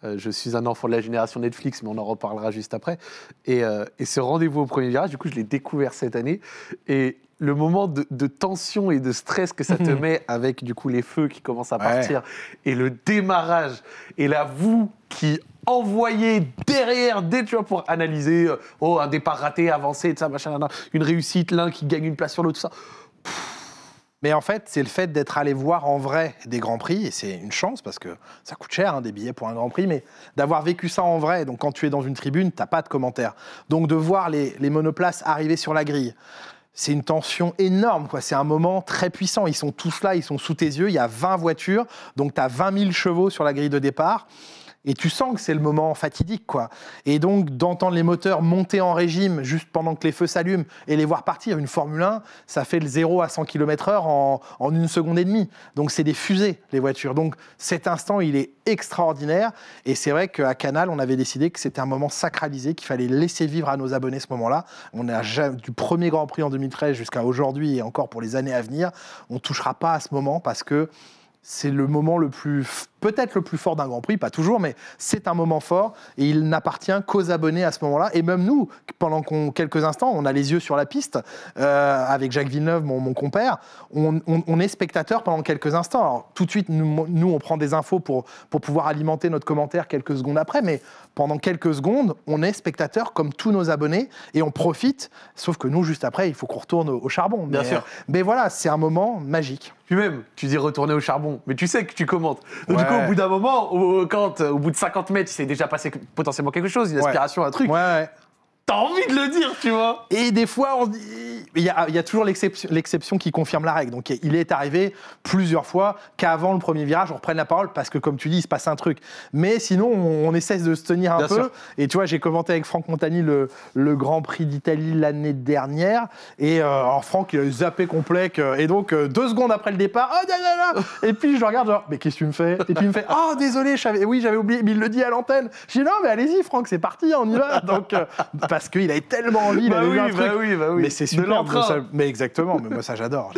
Euh, je suis un enfant de la génération Netflix, mais on en reparlera juste après. Et, euh, et ce rendez-vous au premier virage, du coup, je l'ai découvert cette année. Et le moment de, de tension et de stress que ça te met avec, du coup, les feux qui commencent à partir ouais. et le démarrage et la voûte qui... envoyé derrière, dès tu vois, pour analyser oh, un départ raté, avancé, tout ça, machin, une réussite, l'un qui gagne une place sur l'autre, tout ça. Pfff. Mais en fait, c'est le fait d'être allé voir en vrai des Grands Prix, et c'est une chance parce que ça coûte cher, hein, des billets pour un Grand Prix, mais d'avoir vécu ça en vrai, donc quand tu es dans une tribune, tu n'as pas de commentaires. Donc de voir les, les monoplaces arriver sur la grille, c'est une tension énorme, quoi. C'est un moment très puissant. Ils sont tous là, ils sont sous tes yeux, il y a vingt voitures, donc tu as vingt mille chevaux sur la grille de départ. Et tu sens que c'est le moment fatidique, quoi. Et donc, d'entendre les moteurs monter en régime juste pendant que les feux s'allument et les voir partir. Une Formule un, ça fait le zéro à cent kilomètres heure en, en une seconde et demie. Donc, c'est des fusées, les voitures. Donc, cet instant, il est extraordinaire. Et c'est vrai qu'à Canal, on avait décidé que c'était un moment sacralisé, qu'il fallait laisser vivre à nos abonnés ce moment-là. On a jamais, du premier Grand Prix en deux mille treize jusqu'à aujourd'hui et encore pour les années à venir, on ne touchera pas à ce moment parce que c'est le moment le plus, peut-être le plus fort d'un Grand Prix, pas toujours, mais c'est un moment fort et il n'appartient qu'aux abonnés à ce moment-là. Et même nous, pendant qu'on, quelques instants, on a les yeux sur la piste, euh, avec Jacques Villeneuve, mon, mon compère, on, on, on est spectateur pendant quelques instants. Alors tout de suite, nous, nous on prend des infos pour, pour pouvoir alimenter notre commentaire quelques secondes après, mais pendant quelques secondes, on est spectateur comme tous nos abonnés et on profite, sauf que nous, juste après, il faut qu'on retourne au, au charbon. Bien mais, sûr. Mais voilà, c'est un moment magique. Lui-même, tu dis retourner au charbon, mais tu sais que tu commentes. Donc, ouais. du coup, au bout d'un moment, au, quand, au bout de cinquante mètres, il s'est déjà passé potentiellement quelque chose, une aspiration, ouais. un truc. Ouais, ouais. T'as envie de le dire, tu vois. Et des fois, on dit... il, y a, il y a toujours l'exception, l'exception qui confirme la règle. Donc, il est arrivé plusieurs fois qu'avant le premier virage, on reprenne la parole parce que, comme tu dis, il se passe un truc. Mais sinon, on, on essaie de se tenir un Bien peu. Sûr. Et tu vois, j'ai commenté avec Franck Montagny le, le Grand Prix d'Italie l'année dernière. Et euh, alors Franck, il a zappé complet. Que, et donc, euh, deux secondes après le départ, oh, da, da, da. Et puis, je le regarde, genre, mais qu'est-ce que tu me fais? Et puis, il me fait, oh, désolé, j'avais, oui, j'avais oublié. Mais il le dit à l'antenne. Je dis, non, mais allez-y, Franck, c'est parti, on y va. Donc, euh, parce qu'il avait tellement envie, il bah avait oui, un truc. Bah oui, bah oui. Mais c'est super. Mais, ça, mais exactement, mais moi ça j'adore.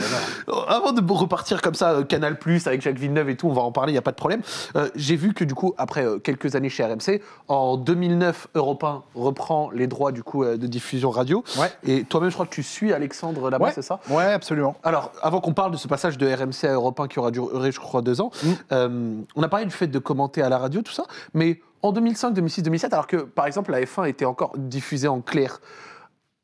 Avant de repartir comme ça, Canal plus, avec Jacques Villeneuve et tout, on va en parler, il n'y a pas de problème. Euh, J'ai vu que du coup, après euh, quelques années chez R M C, en deux mille neuf, Europe un reprend les droits du coup euh, de diffusion radio. Ouais. Et toi-même, je crois que tu suis Alexandre là-bas, ouais. C'est ça? Ouais, absolument. Alors, avant qu'on parle de ce passage de R M C à Europe un qui aura duré, je crois, deux ans, mm. euh, on a parlé du fait de commenter à la radio, tout ça, mais en deux mille cinq, deux mille six, deux mille sept, alors que par exemple la F un était encore diffusée en clair,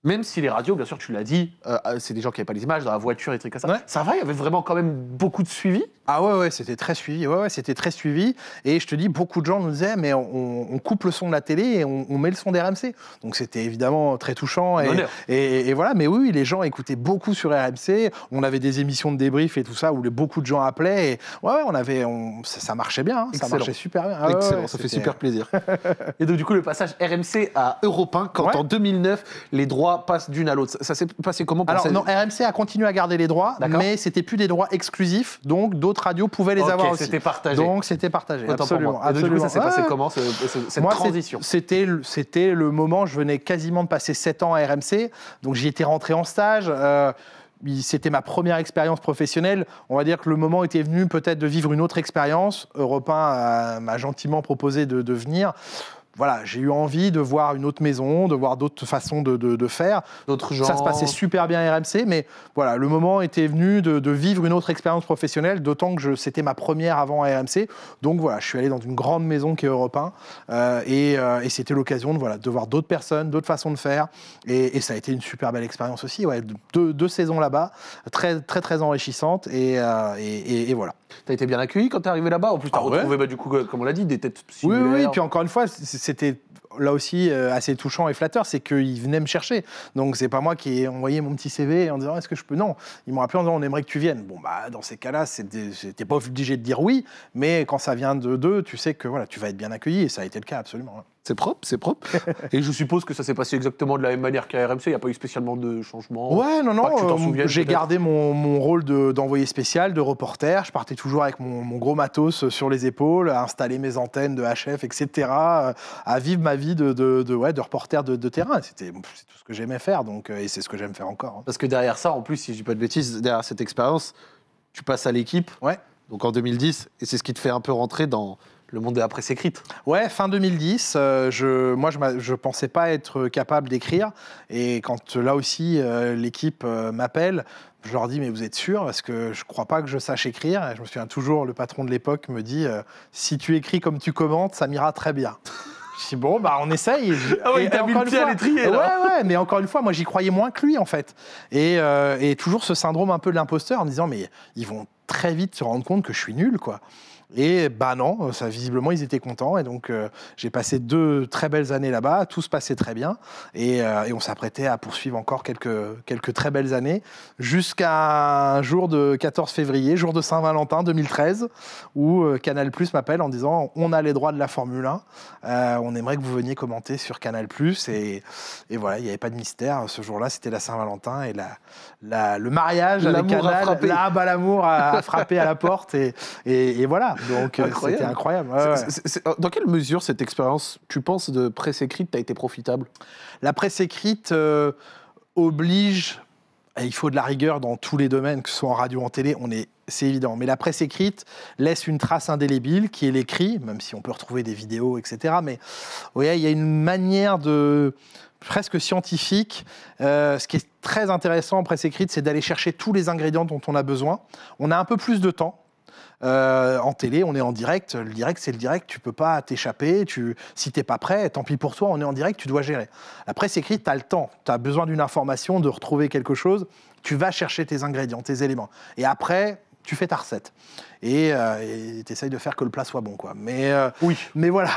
même si les radios, bien sûr, tu l'as dit, euh, c'est des gens qui n'avaient pas les images dans la voiture et trucs comme ça. Ouais. Ça va, il y avait vraiment quand même beaucoup de suivi. Ah ouais, ouais, c'était très suivi. Ouais, ouais, c'était très suivi. Et je te dis, beaucoup de gens nous disaient, mais on, on coupe le son de la télé et on, on met le son des R M C. Donc c'était évidemment très touchant. Et, et, et, et voilà, mais oui, oui, les gens écoutaient beaucoup sur R M C. On avait des émissions de débrief et tout ça où les, beaucoup de gens appelaient. Et ouais, ouais, on avait, on, ça, ça marchait bien. Hein, ça marchait super bien. Ah, excellent, ouais, ouais, ça fait super plaisir. Et donc du coup, le passage R M C à Europe un, quand ouais. en deux mille neuf, les droits passe d'une à l'autre. Ça s'est passé comment? Alors non, R M C a continué à garder les droits, mais c'était plus des droits exclusifs, donc d'autres radios pouvaient les okay, avoir aussi. C'était partagé. Donc c'était partagé. Autant absolument. Pour moi. Absolument. Et donc, du coup, ça s'est ouais. passé comment ce, ce, cette moi, transition? C'était c'était le moment. Je venais quasiment de passer sept ans à R M C, donc j'y étais rentré en stage. Euh, C'était ma première expérience professionnelle. On va dire que le moment était venu peut-être de vivre une autre expérience. Europe un m'a gentiment proposé de, de venir. Voilà, j'ai eu envie de voir une autre maison, de voir d'autres façons de, de, de faire. D'autres gens. Ça se passait super bien à R M C, mais voilà, le moment était venu de, de vivre une autre expérience professionnelle, d'autant que c'était ma première avant à R M C. Donc voilà, je suis allé dans une grande maison qui est Europe un, euh, et, euh, et c'était l'occasion de, voilà, de voir d'autres personnes, d'autres façons de faire. Et, et ça a été une super belle expérience aussi. Ouais, deux, deux saisons là-bas, très, très, très enrichissantes, et, euh, et, et, et voilà. T'as été bien accueilli quand t'es arrivé là-bas? En plus, t'as ah, retrouvé, ouais. bah, du coup, comme on l'a dit, des têtes similaires. Oui, oui, et puis encore une fois, c'était là aussi assez touchant et flatteur, c'est qu'ils venaient me chercher. Donc c'est pas moi qui ai envoyé mon petit C V en disant est-ce que je peux, non. Ils m'ont appelé en disant on aimerait que tu viennes. Bon bah dans ces cas-là, t'es pas obligé de dire oui, mais quand ça vient de d'eux, tu sais que voilà, tu vas être bien accueilli, et ça a été le cas absolument. C'est propre, c'est propre. Et je suppose que ça s'est passé exactement de la même manière qu'à R M C, il n'y a pas eu spécialement de changement. Ouais, non, non, euh, j'ai gardé mon, mon rôle d'envoyé de, spécial, de reporter. Je partais toujours avec mon, mon gros matos sur les épaules, à installer mes antennes de H F, et cetera, à vivre ma vie de, de, de, ouais, de reporter de, de terrain. C'était tout ce que j'aimais faire, donc, et c'est ce que j'aime faire encore. Hein. Parce que derrière ça, en plus, si je dis pas de bêtises, derrière cette expérience, tu passes à l'Équipe, ouais. donc en deux mille dix, et c'est ce qui te fait un peu rentrer dans... le monde de la presse écrite. Ouais, fin deux mille dix, euh, je, moi je ne pensais pas être capable d'écrire, et quand là aussi euh, l'Équipe euh, m'appelle, je leur dis mais vous êtes sûr, parce que je ne crois pas que je sache écrire, et je me souviens toujours, le patron de l'époque me dit euh, si tu écris comme tu commentes, ça m'ira très bien. Je dis bon, bah on essaye. Ah ouais, il t'a mis le pied à l'étrier. Ouais, ouais, mais encore une fois, moi j'y croyais moins que lui en fait. Et, euh, et toujours ce syndrome un peu de l'imposteur en me disant mais ils vont très vite se rendre compte que je suis nul quoi. Et bah non, ça, visiblement ils étaient contents, et donc euh, j'ai passé deux très belles années là-bas, tout se passait très bien, et, euh, et on s'apprêtait à poursuivre encore quelques, quelques très belles années, jusqu'à un jour de quatorze février, jour de Saint-Valentin deux mille treize, où euh, Canal plus m'appelle en disant on a les droits de la Formule un, euh, on aimerait que vous veniez commenter sur Canal plus, et, et voilà, il n'y avait pas de mystère, ce jour-là c'était la Saint-Valentin, et la, la, le mariage avec Canal, là bah l'amour a, a frappé à la porte, et, et, et voilà. Donc c'était incroyable. Ouais, ouais. C'est, c'est, dans quelle mesure cette expérience, tu penses, de presse écrite t'a été profitable? La presse écrite euh, oblige, et il faut de la rigueur dans tous les domaines, que ce soit en radio ou en télé, on est... c'est évident. Mais la presse écrite laisse une trace indélébile qui est l'écrit, même si on peut retrouver des vidéos, et cetera. Mais ouais, il y a une manière de... presque scientifique. Euh, ce qui est très intéressant en presse écrite, c'est d'aller chercher tous les ingrédients dont on a besoin. On a un peu plus de temps. Euh, en télé, on est en direct. Le direct, c'est le direct. Tu peux pas t'échapper. Tu, si t'es pas prêt, tant pis pour toi. On est en direct. Tu dois gérer. La presse écrite, t'as le temps. T'as besoin d'une information, de retrouver quelque chose. Tu vas chercher tes ingrédients, tes éléments. Et après, tu fais ta recette. Et euh, tu essayes de faire que le plat soit bon, quoi. Mais, euh, oui. mais voilà.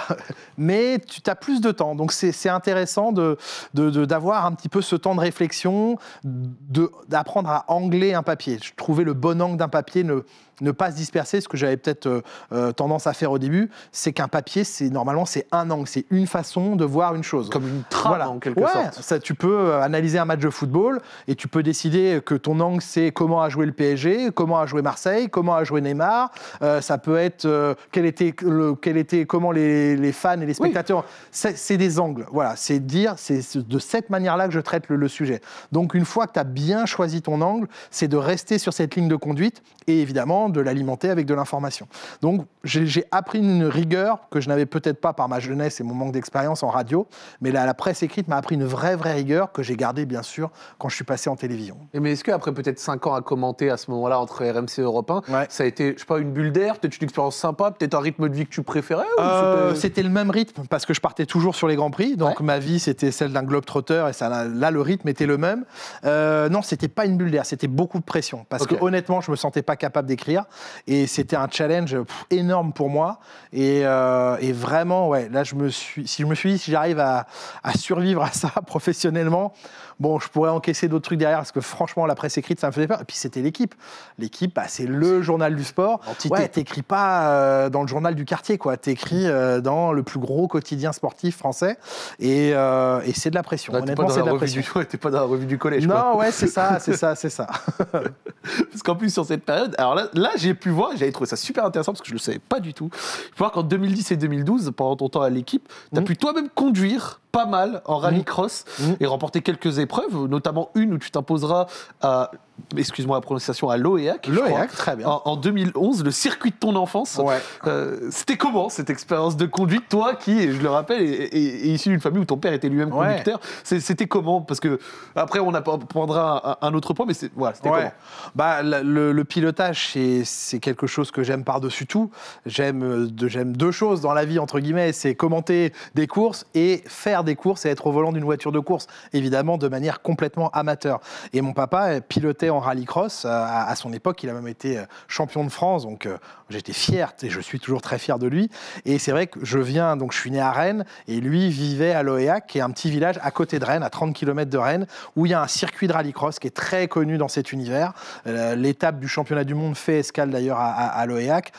Mais tu as plus de temps. Donc c'est intéressant de, de, de, d'avoir un petit peu ce temps de réflexion, de, d'apprendre à angler un papier. Trouver le bon angle d'un papier, ne, ne pas se disperser. Ce que j'avais peut-être euh, euh, tendance à faire au début, c'est qu'un papier, c'est, normalement, c'est un angle. C'est une façon de voir une chose. Comme une trame, voilà. en quelque ouais, sorte. Ça, tu peux analyser un match de football et tu peux décider que ton angle, c'est comment a joué le P S G, comment a joué Marseille, Marseille, comment a joué Neymar, euh, ça peut être euh, quel était, le, quel était, comment les, les fans et les spectateurs. Oui. C'est des angles, voilà, c'est dire, c'est de cette manière-là que je traite le, le sujet. Donc une fois que tu as bien choisi ton angle, c'est de rester sur cette ligne de conduite et évidemment de l'alimenter avec de l'information. Donc j'ai appris une rigueur que je n'avais peut-être pas par ma jeunesse et mon manque d'expérience en radio, mais la, la presse écrite m'a appris une vraie, vraie rigueur que j'ai gardée bien sûr quand je suis passé en télévision. Et mais est-ce qu'après peut-être cinq ans à commenter à ce moment-là entre R M C et Europe un, ouais. ça a été, je sais pas, une bulle d'air, peut-être une expérience sympa, peut-être un rythme de vie que tu préférais euh, C'était le même rythme parce que je partais toujours sur les Grands Prix, donc ouais. ma vie c'était celle d'un globe-trotteur et ça, là le rythme était le même. Euh, non, c'était pas une bulle d'air, c'était beaucoup de pression parce okay. que honnêtement je me sentais pas capable d'écrire et c'était un challenge pff, énorme pour moi. Et, euh, et vraiment, ouais, là, je me suis, si je me suis dit, si j'arrive à, à survivre à ça professionnellement, bon, je pourrais encaisser d'autres trucs derrière, parce que franchement, la presse écrite, ça me faisait peur. Et puis, c'était l'Équipe. L'Équipe, bah, c'est le journal du sport. Ouais, t'écris pas euh, dans le journal du quartier, quoi. T'écris euh, dans le plus gros quotidien sportif français. Et, euh, et c'est de la pression. Là, honnêtement, c'est de la, la pression. Du... Ouais, t'es pas dans la revue du collège, quoi. Non, ouais, c'est ça, c'est ça, c'est ça. Parce qu'en plus, sur cette période, alors là, là j'ai pu voir, j'avais trouvé ça super intéressant, parce que je le savais pas du tout. Je peux voir qu'en deux mille dix et deux mille douze, pendant ton temps à l'Équipe, t'as mmh. pu toi-même conduire pas mal en rallycross mmh. mmh. et remporter quelques épreuves, notamment une où tu t'imposeras à, excuse-moi la prononciation, à Lohéac. Lohéac, très bien. En, en deux mille onze, le circuit de ton enfance. Ouais. Euh, c'était comment cette expérience de conduite, toi qui, je le rappelle, est, est, est issu d'une famille où ton père était lui-même conducteur. Ouais. C'était comment? Parce que après on prendra un, un autre point, mais voilà, c'était ouais. comment? Bah, le, le pilotage, c'est quelque chose que j'aime par-dessus tout. J'aime de, j'aime deux choses dans la vie entre guillemets, c'est commenter des courses et faire des courses et être au volant d'une voiture de course, évidemment de manière complètement amateur. Et mon papa pilotait en rallycross, à, à son époque il a même été champion de France, donc euh, j'étais fier, et je suis toujours très fier de lui. Et c'est vrai que je viens, donc je suis né à Rennes, et lui vivait à Lohéac, qui est un petit village à côté de Rennes, à trente kilomètres de Rennes, où il y a un circuit de rallycross qui est très connu dans cet univers. Euh, l'étape du championnat du monde fait escale d'ailleurs à, à, à Lohéac.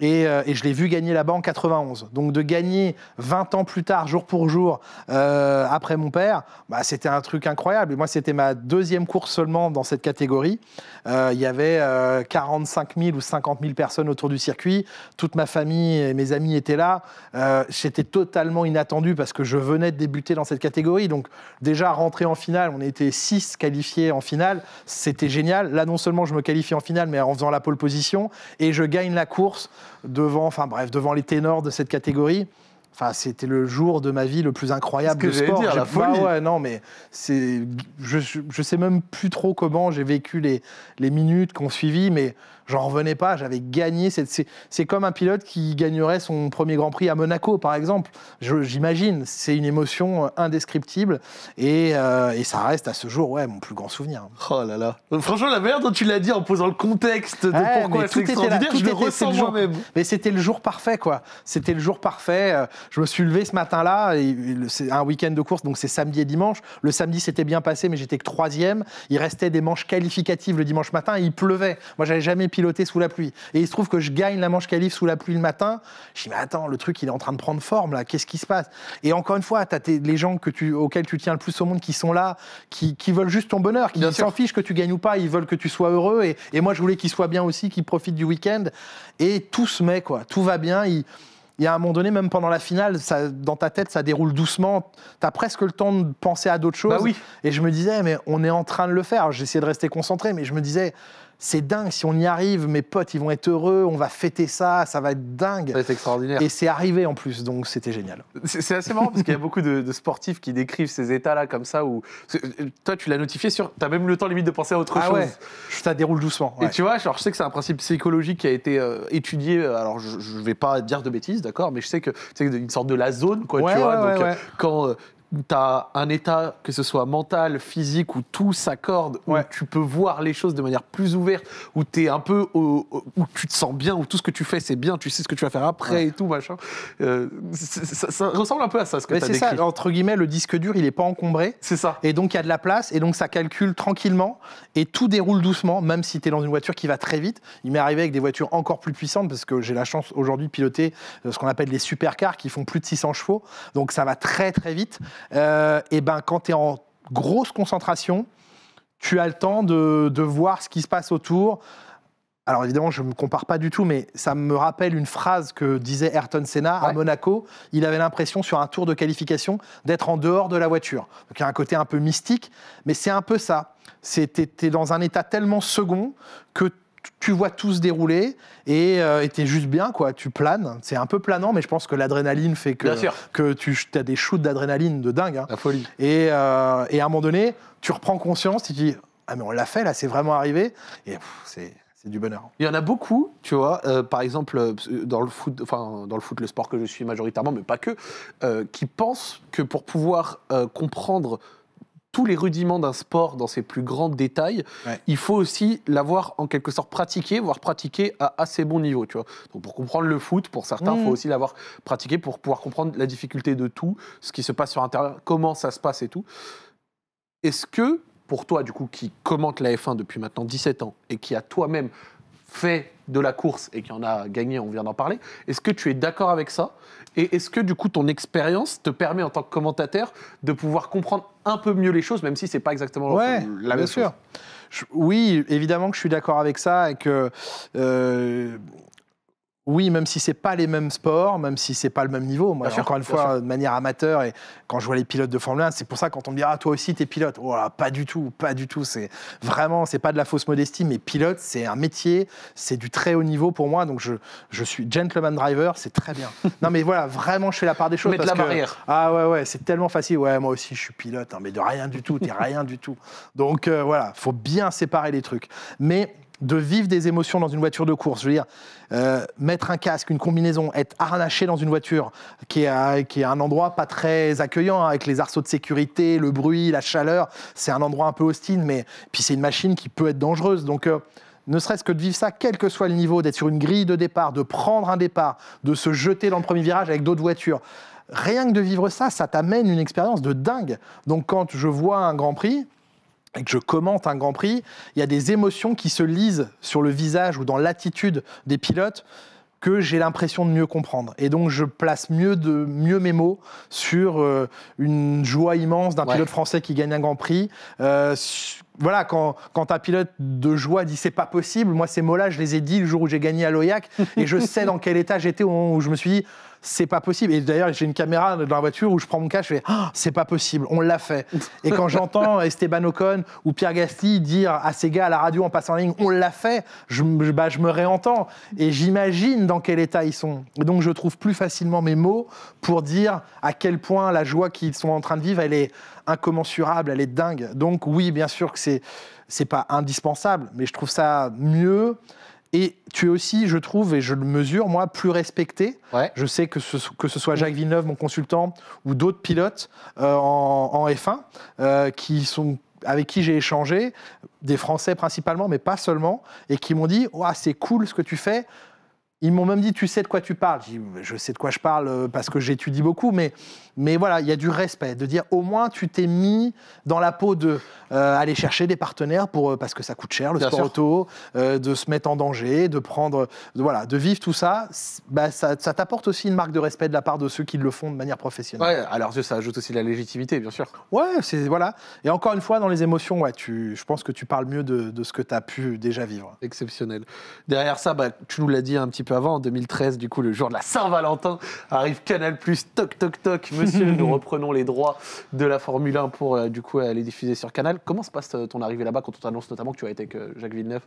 Et, euh, et je l'ai vu gagner là-bas en quatre-vingt-onze. Donc de gagner vingt ans plus tard, jour pour jour, euh, après mon père, bah, c'était un truc incroyable. Et moi, c'était ma deuxième course seulement dans cette catégorie. Euh, il y avait euh, quarante-cinq mille ou cinquante mille personnes autour du circuit. Toute ma famille et mes amis étaient là. Euh, J'étais totalement inattendu parce que je venais de débuter dans cette catégorie. Donc déjà, rentrer en finale, on était six qualifiés en finale. C'était génial. Là, non seulement je me qualifie en finale, mais en faisant la pole position. Et je gagne la course devant, enfin bref, devant les ténors de cette catégorie. Enfin, c'était le jour de ma vie le plus incroyable de sport. Dire, la folie. Bah ouais, non, mais c'est, je, je sais même plus trop comment j'ai vécu les, les minutes qu'on suivit, mais j'en revenais pas. J'avais gagné. C'est comme un pilote qui gagnerait son premier Grand Prix à Monaco, par exemple. J'imagine. C'est une émotion indescriptible et, euh, et ça reste à ce jour, ouais, mon plus grand souvenir. Oh là là. Franchement, la manière dont tu l'as dit en posant le contexte de ouais, pourquoi c'est extraordinaire, je le ressens moi-même. Mais c'était le jour parfait, quoi. C'était le jour parfait. Je me suis levé ce matin-là. C'est un week-end de course, donc c'est samedi et dimanche. Le samedi, c'était bien passé, mais j'étais que troisième. Il restait des manches qualificatives le dimanche matin et il pleuvait. Moi, j'avais jamais piloté sous la pluie. Et il se trouve que je gagne la manche qualif sous la pluie le matin. Je dis, mais attends, le truc, il est en train de prendre forme, là. Qu'est-ce qui se passe? Et encore une fois, tu as les gens que tu, auxquels tu tiens le plus au monde qui sont là, qui, qui veulent juste ton bonheur, qui s'en fichent que tu gagnes ou pas. Ils veulent que tu sois heureux. Et, et moi, je voulais qu'ils soient bien aussi, qu'ils profitent du week-end. Et tout se met, quoi. Tout va bien. Ils, Il y a un moment donné, même pendant la finale, ça, dans ta tête, ça déroule doucement. Tu as presque le temps de penser à d'autres choses. Bah oui. Et je me disais, mais on est en train de le faire. J'essayais de rester concentré, mais je me disais, c'est dingue, si on y arrive, mes potes, ils vont être heureux, on va fêter ça, ça va être dingue. C'est extraordinaire. Et c'est arrivé en plus, donc c'était génial. C'est assez marrant parce qu'il y a beaucoup de, de sportifs qui décrivent ces états-là comme ça. Où, toi, tu l'as notifié sur... Tu as même le temps limite de penser à autre ah chose. Ouais. Ça déroule doucement. Ouais. Et tu vois, genre, je sais que c'est un principe psychologique qui a été euh, étudié. Alors, je ne vais pas dire de bêtises, d'accord, mais je sais que c'est une sorte de la zone, quoi, ouais, tu vois. Ouais, donc, ouais, ouais. Quand euh, tu as un état, que ce soit mental, physique, où tout s'accorde, ouais. où tu peux voir les choses de manière plus ouverte, où tu es un peu au, au, où tu te sens bien, où tout ce que tu fais, c'est bien, tu sais ce que tu vas faire après ouais. et tout, machin. Euh, ça, ça ressemble un peu à ça, ce que tu as décrit. C'est ça, entre guillemets, le disque dur, il n'est pas encombré. C'est ça. Et donc, il y a de la place, et donc ça calcule tranquillement, et tout déroule doucement, même si tu es dans une voiture qui va très vite. Il m'est arrivé avec des voitures encore plus puissantes, parce que j'ai la chance aujourd'hui de piloter ce qu'on appelle les supercars, qui font plus de six cents chevaux. Donc, ça va très, très vite. Euh, et ben quand tu es en grosse concentration, tu as le temps de, de voir ce qui se passe autour, Alors évidemment, je ne me compare pas du tout, mais ça me rappelle une phrase que disait Ayrton Senna ouais. à Monaco. Il avait l'impression, sur un tour de qualification, d'être en dehors de la voiture. Donc il y a un côté un peu mystique, mais c'est un peu ça. Tu es dans un état tellement second que tu vois tout se dérouler et euh, t'es juste bien, quoi. Tu planes. C'est un peu planant, mais je pense que l'adrénaline fait que, que tu as des shoots d'adrénaline de dingue. Hein. La folie. Et, euh, et à un moment donné, tu reprends conscience, tu te dis « Ah mais on l'a fait, là, c'est vraiment arrivé ». Et pff, c'est... c'est du bonheur. Il y en a beaucoup, tu vois, euh, par exemple, dans le foot, enfin, dans le foot, le sport que je suis majoritairement, mais pas que, euh, qui pensent que pour pouvoir euh, comprendre tous les rudiments d'un sport dans ses plus grands détails, ouais. il faut aussi l'avoir en quelque sorte pratiqué, voire pratiqué à assez bon niveau, tu vois. Donc pour comprendre le foot, pour certains, il mmh. faut aussi l'avoir pratiqué pour pouvoir comprendre la difficulté de tout, ce qui se passe sur Internet, comment ça se passe et tout. Est-ce que pour toi, du coup, qui commente la F un depuis maintenant dix-sept ans et qui a toi-même fait de la course et qui en a gagné, on vient d'en parler, est-ce que tu es d'accord avec ça? Et est-ce que, du coup, ton expérience te permet, en tant que commentateur, de pouvoir comprendre un peu mieux les choses, même si ce n'est pas exactement ouais, la même bien chose sûr. Je, oui, évidemment que je suis d'accord avec ça et que... Euh, oui, même si ce n'est pas les mêmes sports, même si ce n'est pas le même niveau. Moi, sûr, encore une fois, sûr. de manière amateur, et quand je vois les pilotes de Formule un, c'est pour ça quand on me dira ah, « toi aussi, t'es pilote ». Oh là, pas du tout, pas du tout. C'est vraiment, ce n'est pas de la fausse modestie, mais pilote, c'est un métier, c'est du très haut niveau pour moi. Donc, je, je suis gentleman driver, c'est très bien. Non, mais voilà, vraiment, je fais la part des choses. Mettre la barrière. Ah ouais, ouais, c'est tellement facile. Ouais, moi aussi, je suis pilote, hein, mais de rien du tout, t'es rien du tout. Donc, euh, voilà, il faut bien séparer les trucs. Mais... de vivre des émotions dans une voiture de course, je veux dire, euh, mettre un casque, une combinaison, être harnaché dans une voiture qui est, à, qui est un endroit pas très accueillant, hein, avec les arceaux de sécurité, le bruit, la chaleur, c'est un endroit un peu hostile, mais puis c'est une machine qui peut être dangereuse, donc... Euh, ne serait-ce que de vivre ça, quel que soit le niveau, d'être sur une grille de départ, de prendre un départ, de se jeter dans le premier virage avec d'autres voitures. Rien que de vivre ça, ça t'amène une expérience de dingue. Donc quand je vois un Grand Prix... et que je commente un Grand Prix, il y a des émotions qui se lisent sur le visage ou dans l'attitude des pilotes que j'ai l'impression de mieux comprendre. Et donc, je place mieux, de, mieux mes mots sur euh, une joie immense d'un ouais. pilote français qui gagne un Grand Prix. Euh, voilà, quand, quand un pilote de joie dit « c'est pas possible », moi, ces mots-là, je les ai dit le jour où j'ai gagné à Lohéac et je sais dans quel état j'étais au moment où je me suis dit « c'est pas possible ». Et d'ailleurs, j'ai une caméra dans la voiture où je prends mon casque, je fais oh, « c'est pas possible, on l'a fait ». Et quand j'entends Esteban Ocon ou Pierre Gasly dire à ses gars à la radio en passant en ligne « on l'a fait », je, bah, je me réentends et j'imagine dans quel état ils sont. Et donc, je trouve plus facilement mes mots pour dire à quel point la joie qu'ils sont en train de vivre, elle est incommensurable, elle est dingue. Donc oui, bien sûr que c'est, c'est pas indispensable, mais je trouve ça mieux... Et tu es aussi, je trouve, et je le mesure, moi, plus respecté. Ouais. Je sais que ce, que ce soit Jacques Villeneuve, mon consultant, ou d'autres pilotes euh, en, en F un, euh, qui sont, avec qui j'ai échangé, des Français principalement, mais pas seulement, et qui m'ont dit oh, « c'est cool ce que tu fais ». Ils m'ont même dit « tu sais de quoi tu parles ». Je dis « je sais de quoi je parle parce que j'étudie beaucoup », mais mais voilà, il y a du respect, de dire au moins tu t'es mis dans la peau de euh, aller chercher des partenaires pour, parce que ça coûte cher, le Bien sport sûr. auto, euh, de se mettre en danger, de prendre, de, voilà, de vivre tout ça, bah, ça, ça t'apporte aussi une marque de respect de la part de ceux qui le font de manière professionnelle. Ouais, à leurs yeux, ça ajoute aussi de la légitimité, bien sûr. Ouais, c'est, voilà. Et encore une fois, dans les émotions, ouais, tu, je pense que tu parles mieux de, de ce que tu as pu déjà vivre. Exceptionnel. Derrière ça, bah, tu nous l'as dit un petit peu avant, en deux mille treize, du coup, le jour de la Saint-Valentin, arrive Canal plus, toc, toc, toc, monsieur. Nous reprenons les droits de la Formule un pour euh, du coup aller diffuser sur Canal. Comment se passe ton arrivée là-bas quand on t'annonce notamment que tu as été avec euh, Jacques Villeneuve?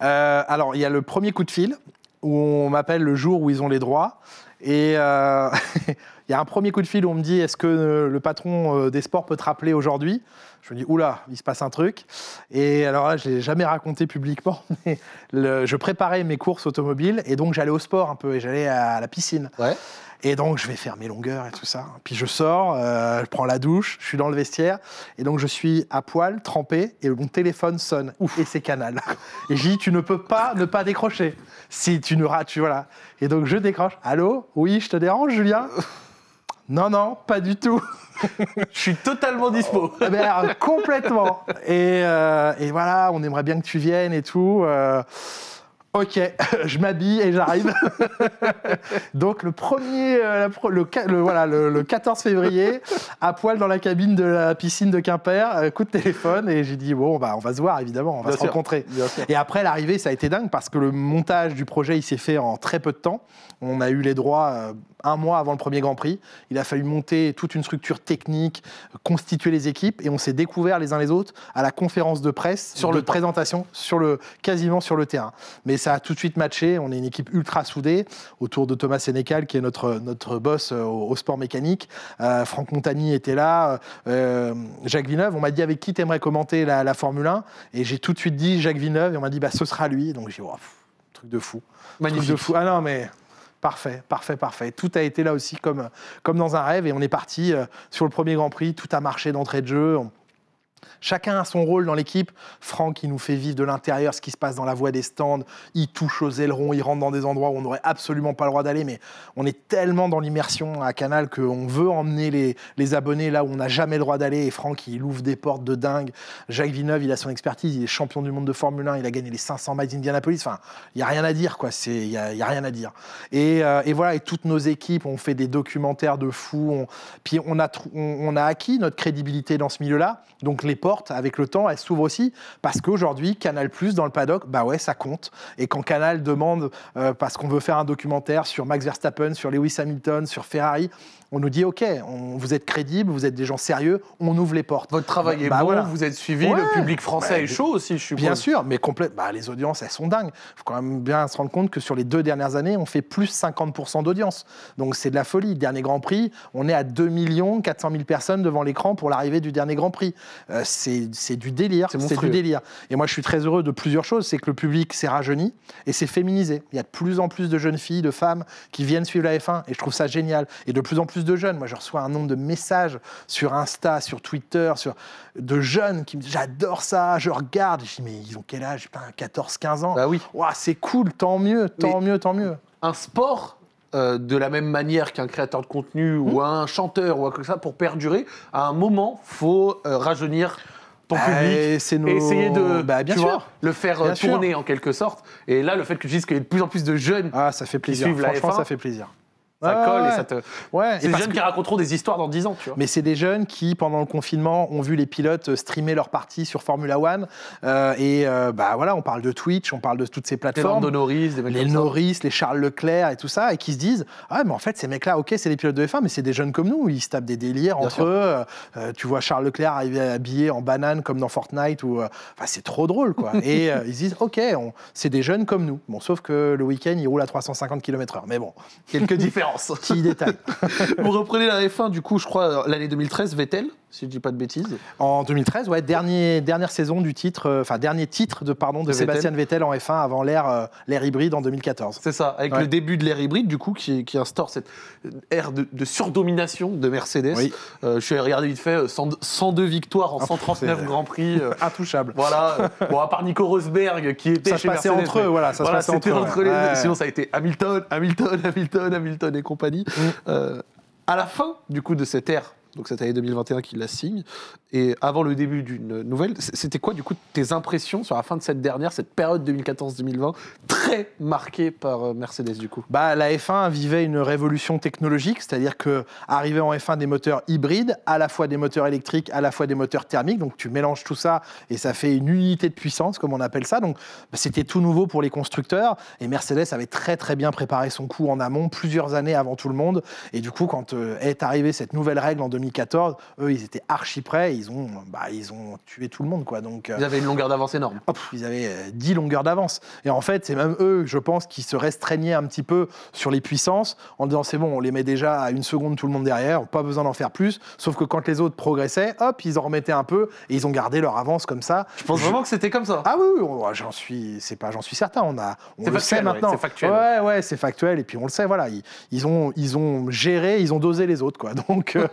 euh, Alors, il y a le premier coup de fil où on m'appelle le jour où ils ont les droits. Et euh, il y a un premier coup de fil où on me dit « est-ce que le patron des sports peut te rappeler aujourd'hui ?» Je me dis « oula, il se passe un truc ». Et alors là, je ne l'ai jamais raconté publiquement, mais le, je préparais mes courses automobiles et donc j'allais au sport un peu et j'allais à la piscine. Ouais. Et donc, je vais faire mes longueurs et tout ça. Puis je sors, euh, je prends la douche, je suis dans le vestiaire. Et donc, je suis à poil, trempé, et mon téléphone sonne. Ouf. Et c'est Canal. Et je dis, tu ne peux pas ne pas décrocher. Si tu ne rates, tu voilà. Et donc, je décroche. Allô? Oui, je te dérange, Julien? Non, non, pas du tout. Je suis totalement dispo. Oh, ben alors, complètement. Et, euh, et voilà, on aimerait bien que tu viennes et tout. Euh, Ok, je m'habille et j'arrive. Donc le premier, euh, le, le, voilà, le, le quatorze février, à poil dans la cabine de la piscine de Quimper, euh, coup de téléphone, et j'ai dit bon bah on va se voir évidemment, on va bien se sûr. rencontrer. Et après l'arrivée, ça a été dingue parce que le montage du projet il s'est fait en très peu de temps. On a eu les droits euh, un mois avant le premier Grand Prix. Il a fallu monter toute une structure technique, constituer les équipes, et on s'est découvert les uns les autres à la conférence de presse sur le présentation, sur le quasiment sur le terrain. Mais ça a tout de suite matché, on est une équipe ultra soudée, autour de Thomas Sénécal, qui est notre, notre boss au, au sport mécanique, euh, Franck Montagny était là, euh, Jacques Villeneuve, on m'a dit avec qui t'aimerais commenter la, la Formule un, et j'ai tout de suite dit Jacques Villeneuve, et on m'a dit bah, ce sera lui, donc j'ai dit, oh, pff, truc de fou. Magnifique. Truc de fou. Ah non mais... Parfait, parfait, parfait. Tout a été là aussi comme, comme dans un rêve, et on est parti euh, sur le premier Grand Prix, tout a marché d'entrée de jeu. On... Chacun a son rôle dans l'équipe. Franck, il nous fait vivre de l'intérieur ce qui se passe dans la voie des stands. Il touche aux ailerons, il rentre dans des endroits où on n'aurait absolument pas le droit d'aller, mais on est tellement dans l'immersion à Canal qu'on veut emmener les, les abonnés là où on n'a jamais le droit d'aller, et Franck, il ouvre des portes de dingue. Jacques Villeneuve, il a son expertise, il est champion du monde de Formule un, il a gagné les cinq cents miles d'Indianapolis. Enfin, il n'y a rien à dire, quoi. Il n'y a, a rien à dire. Et, euh, et voilà, et toutes nos équipes ont fait des documentaires de fous. On, puis on a, on, on a acquis notre crédibilité dans ce milieu-là. Donc les portes, avec le temps, elles s'ouvrent aussi parce qu'aujourd'hui, Canal plus, dans le paddock, bah ouais, ça compte. Et quand Canal demande, euh, parce qu'on veut faire un documentaire sur Max Verstappen, sur Lewis Hamilton, sur Ferrari, on nous dit, ok, on, vous êtes crédibles, vous êtes des gens sérieux, on ouvre les portes. Votre travail bah, est bah, bon, voilà. Vous êtes suivi, ouais, le public français bah, est chaud aussi, je suis Bien sûr, mais complète, bah, les audiences, elles sont dingues. Il faut quand même bien se rendre compte que sur les deux dernières années, on fait plus cinquante pour cent d'audience. Donc c'est de la folie. Dernier Grand Prix, on est à deux millions quatre cent mille personnes devant l'écran pour l'arrivée du dernier Grand Prix. Euh, c'est du délire, c'est du délire. Et moi, je suis très heureux de plusieurs choses. C'est que le public s'est rajeuni et s'est féminisé. Il y a de plus en plus de jeunes filles, de femmes qui viennent suivre la F un, et je trouve ça génial. Et de plus en plus de jeunes. Moi, je reçois un nombre de messages sur Insta, sur Twitter, sur... de jeunes qui me disent « J'adore ça, je regarde ». Je dis « Mais ils ont quel âge ? quatorze, quinze ans ». Bah oui. Wow, c'est cool, tant mieux, tant mais mieux, tant mieux. Un sport Euh, de la même manière qu'un créateur de contenu mmh. ou un chanteur ou comme ça, pour perdurer, à un moment, il faut euh, rajeunir ton bah, public et nos... essayer de bah, bien sûr. Vois, le faire bien tourner sûr. En quelque sorte. Et là, le fait que tu dises qu'il y a de plus en plus de jeunes ah, ça fait plaisir. Qui suivent la F un, franchement, ça fait plaisir. Ça colle ah ouais. et ça te... Ouais, c'est des jeunes que... qui raconteront des histoires dans dix ans, tu vois. Mais c'est des jeunes qui, pendant le confinement, ont vu les pilotes streamer leurs parties sur Formula un. Euh, et euh, bah voilà, on parle de Twitch, on parle de toutes ces plateformes. Les Norris, des mecs les Norris, les Charles Leclerc et tout ça, et qui se disent « Ah, mais en fait, ces mecs-là, ok, c'est des pilotes de F un, mais c'est des jeunes comme nous. Ils se tapent des délires Bien entre sûr. Eux. Euh, tu vois Charles Leclerc arriver habillé en banane comme dans Fortnite. Ou, euh, enfin, c'est trop drôle, quoi. et euh, ils se disent « Ok, on... c'est des jeunes comme nous. » Bon, sauf que le week-end, ils roulent à trois cent cinquante kilomètres heure. Mais bon, quelques différences. Qui détaille. Vous reprenez la F un, du coup, je crois, l'année deux mille treize, Vettel, si je ne dis pas de bêtises. En deux mille treize, ouais, dernier, dernière saison du titre, enfin, euh, dernier titre de, pardon, de, de Sébastien Vettel. Vettel en F un avant l'ère euh, l'ère hybride en deux mille quatorze. C'est ça, avec ouais. le début de l'ère hybride, du coup, qui, qui instaure cette ère de, de surdomination de Mercedes. Oui. Euh, je suis allé regarder vite fait, cent deux victoires en cent trente-neuf Grands Prix. Euh, Intouchable. Voilà, euh, bon, à part Nico Rosberg qui était ça chez Mercedes. Ça se passait entre eux, voilà, ça voilà, se passait entre, entre eux. Les, ouais. Sinon, ça a été Hamilton, Hamilton, Hamilton, Hamilton. Et compagnie, mmh. euh, à la fin du coup de cette ère, donc cette année deux mille vingt et un qui la signe, et avant le début d'une nouvelle, c'était quoi du coup tes impressions sur la fin de cette dernière, cette période deux mille quatorze deux mille vingt, très marquée par Mercedes du coup? Bah, la F un vivait une révolution technologique, c'est-à-dire que arrivait en F un des moteurs hybrides, à la fois des moteurs électriques, à la fois des moteurs thermiques, donc tu mélanges tout ça et ça fait une unité de puissance, comme on appelle ça, donc bah, c'était tout nouveau pour les constructeurs, et Mercedes avait très très bien préparé son coup en amont, plusieurs années avant tout le monde, et du coup quand euh, est arrivée cette nouvelle règle en deux mille quatorze, eux, ils étaient archi prêts, ils ont, bah, ils ont tué tout le monde, quoi. Donc, euh, ils avaient une longueur d'avance énorme. Hop, ils avaient euh, dix longueurs d'avance. Et en fait, c'est même eux, je pense, qui se restreignaient un petit peu sur les puissances en disant c'est bon, on les met déjà à une seconde tout le monde derrière, pas besoin d'en faire plus. Sauf que quand les autres progressaient, hop, ils en remettaient un peu et ils ont gardé leur avance comme ça. Je pense je... vraiment que c'était comme ça. Ah oui, oui j'en suis, c'est pas, j'en suis certain. On a, on le factuel, sait maintenant. C'est factuel. Ouais, ouais, c'est factuel. Et puis on le sait, voilà, ils, ils ont, ils ont géré, ils ont dosé les autres, quoi. Donc euh...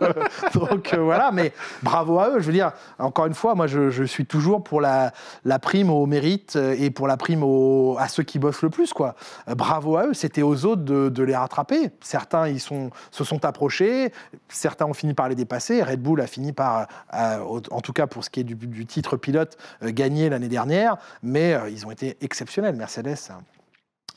Donc euh, voilà, mais bravo à eux. Je veux dire, encore une fois, moi je, je suis toujours pour la, la prime au mérite et pour la prime au, à ceux qui bossent le plus, quoi. Euh, bravo à eux, c'était aux autres de, de les rattraper. Certains ils sont, se sont approchés, certains ont fini par les dépasser. Red Bull a fini par, euh, en tout cas pour ce qui est du, du titre pilote, euh, gagner l'année dernière, mais euh, ils ont été exceptionnels, Mercedes.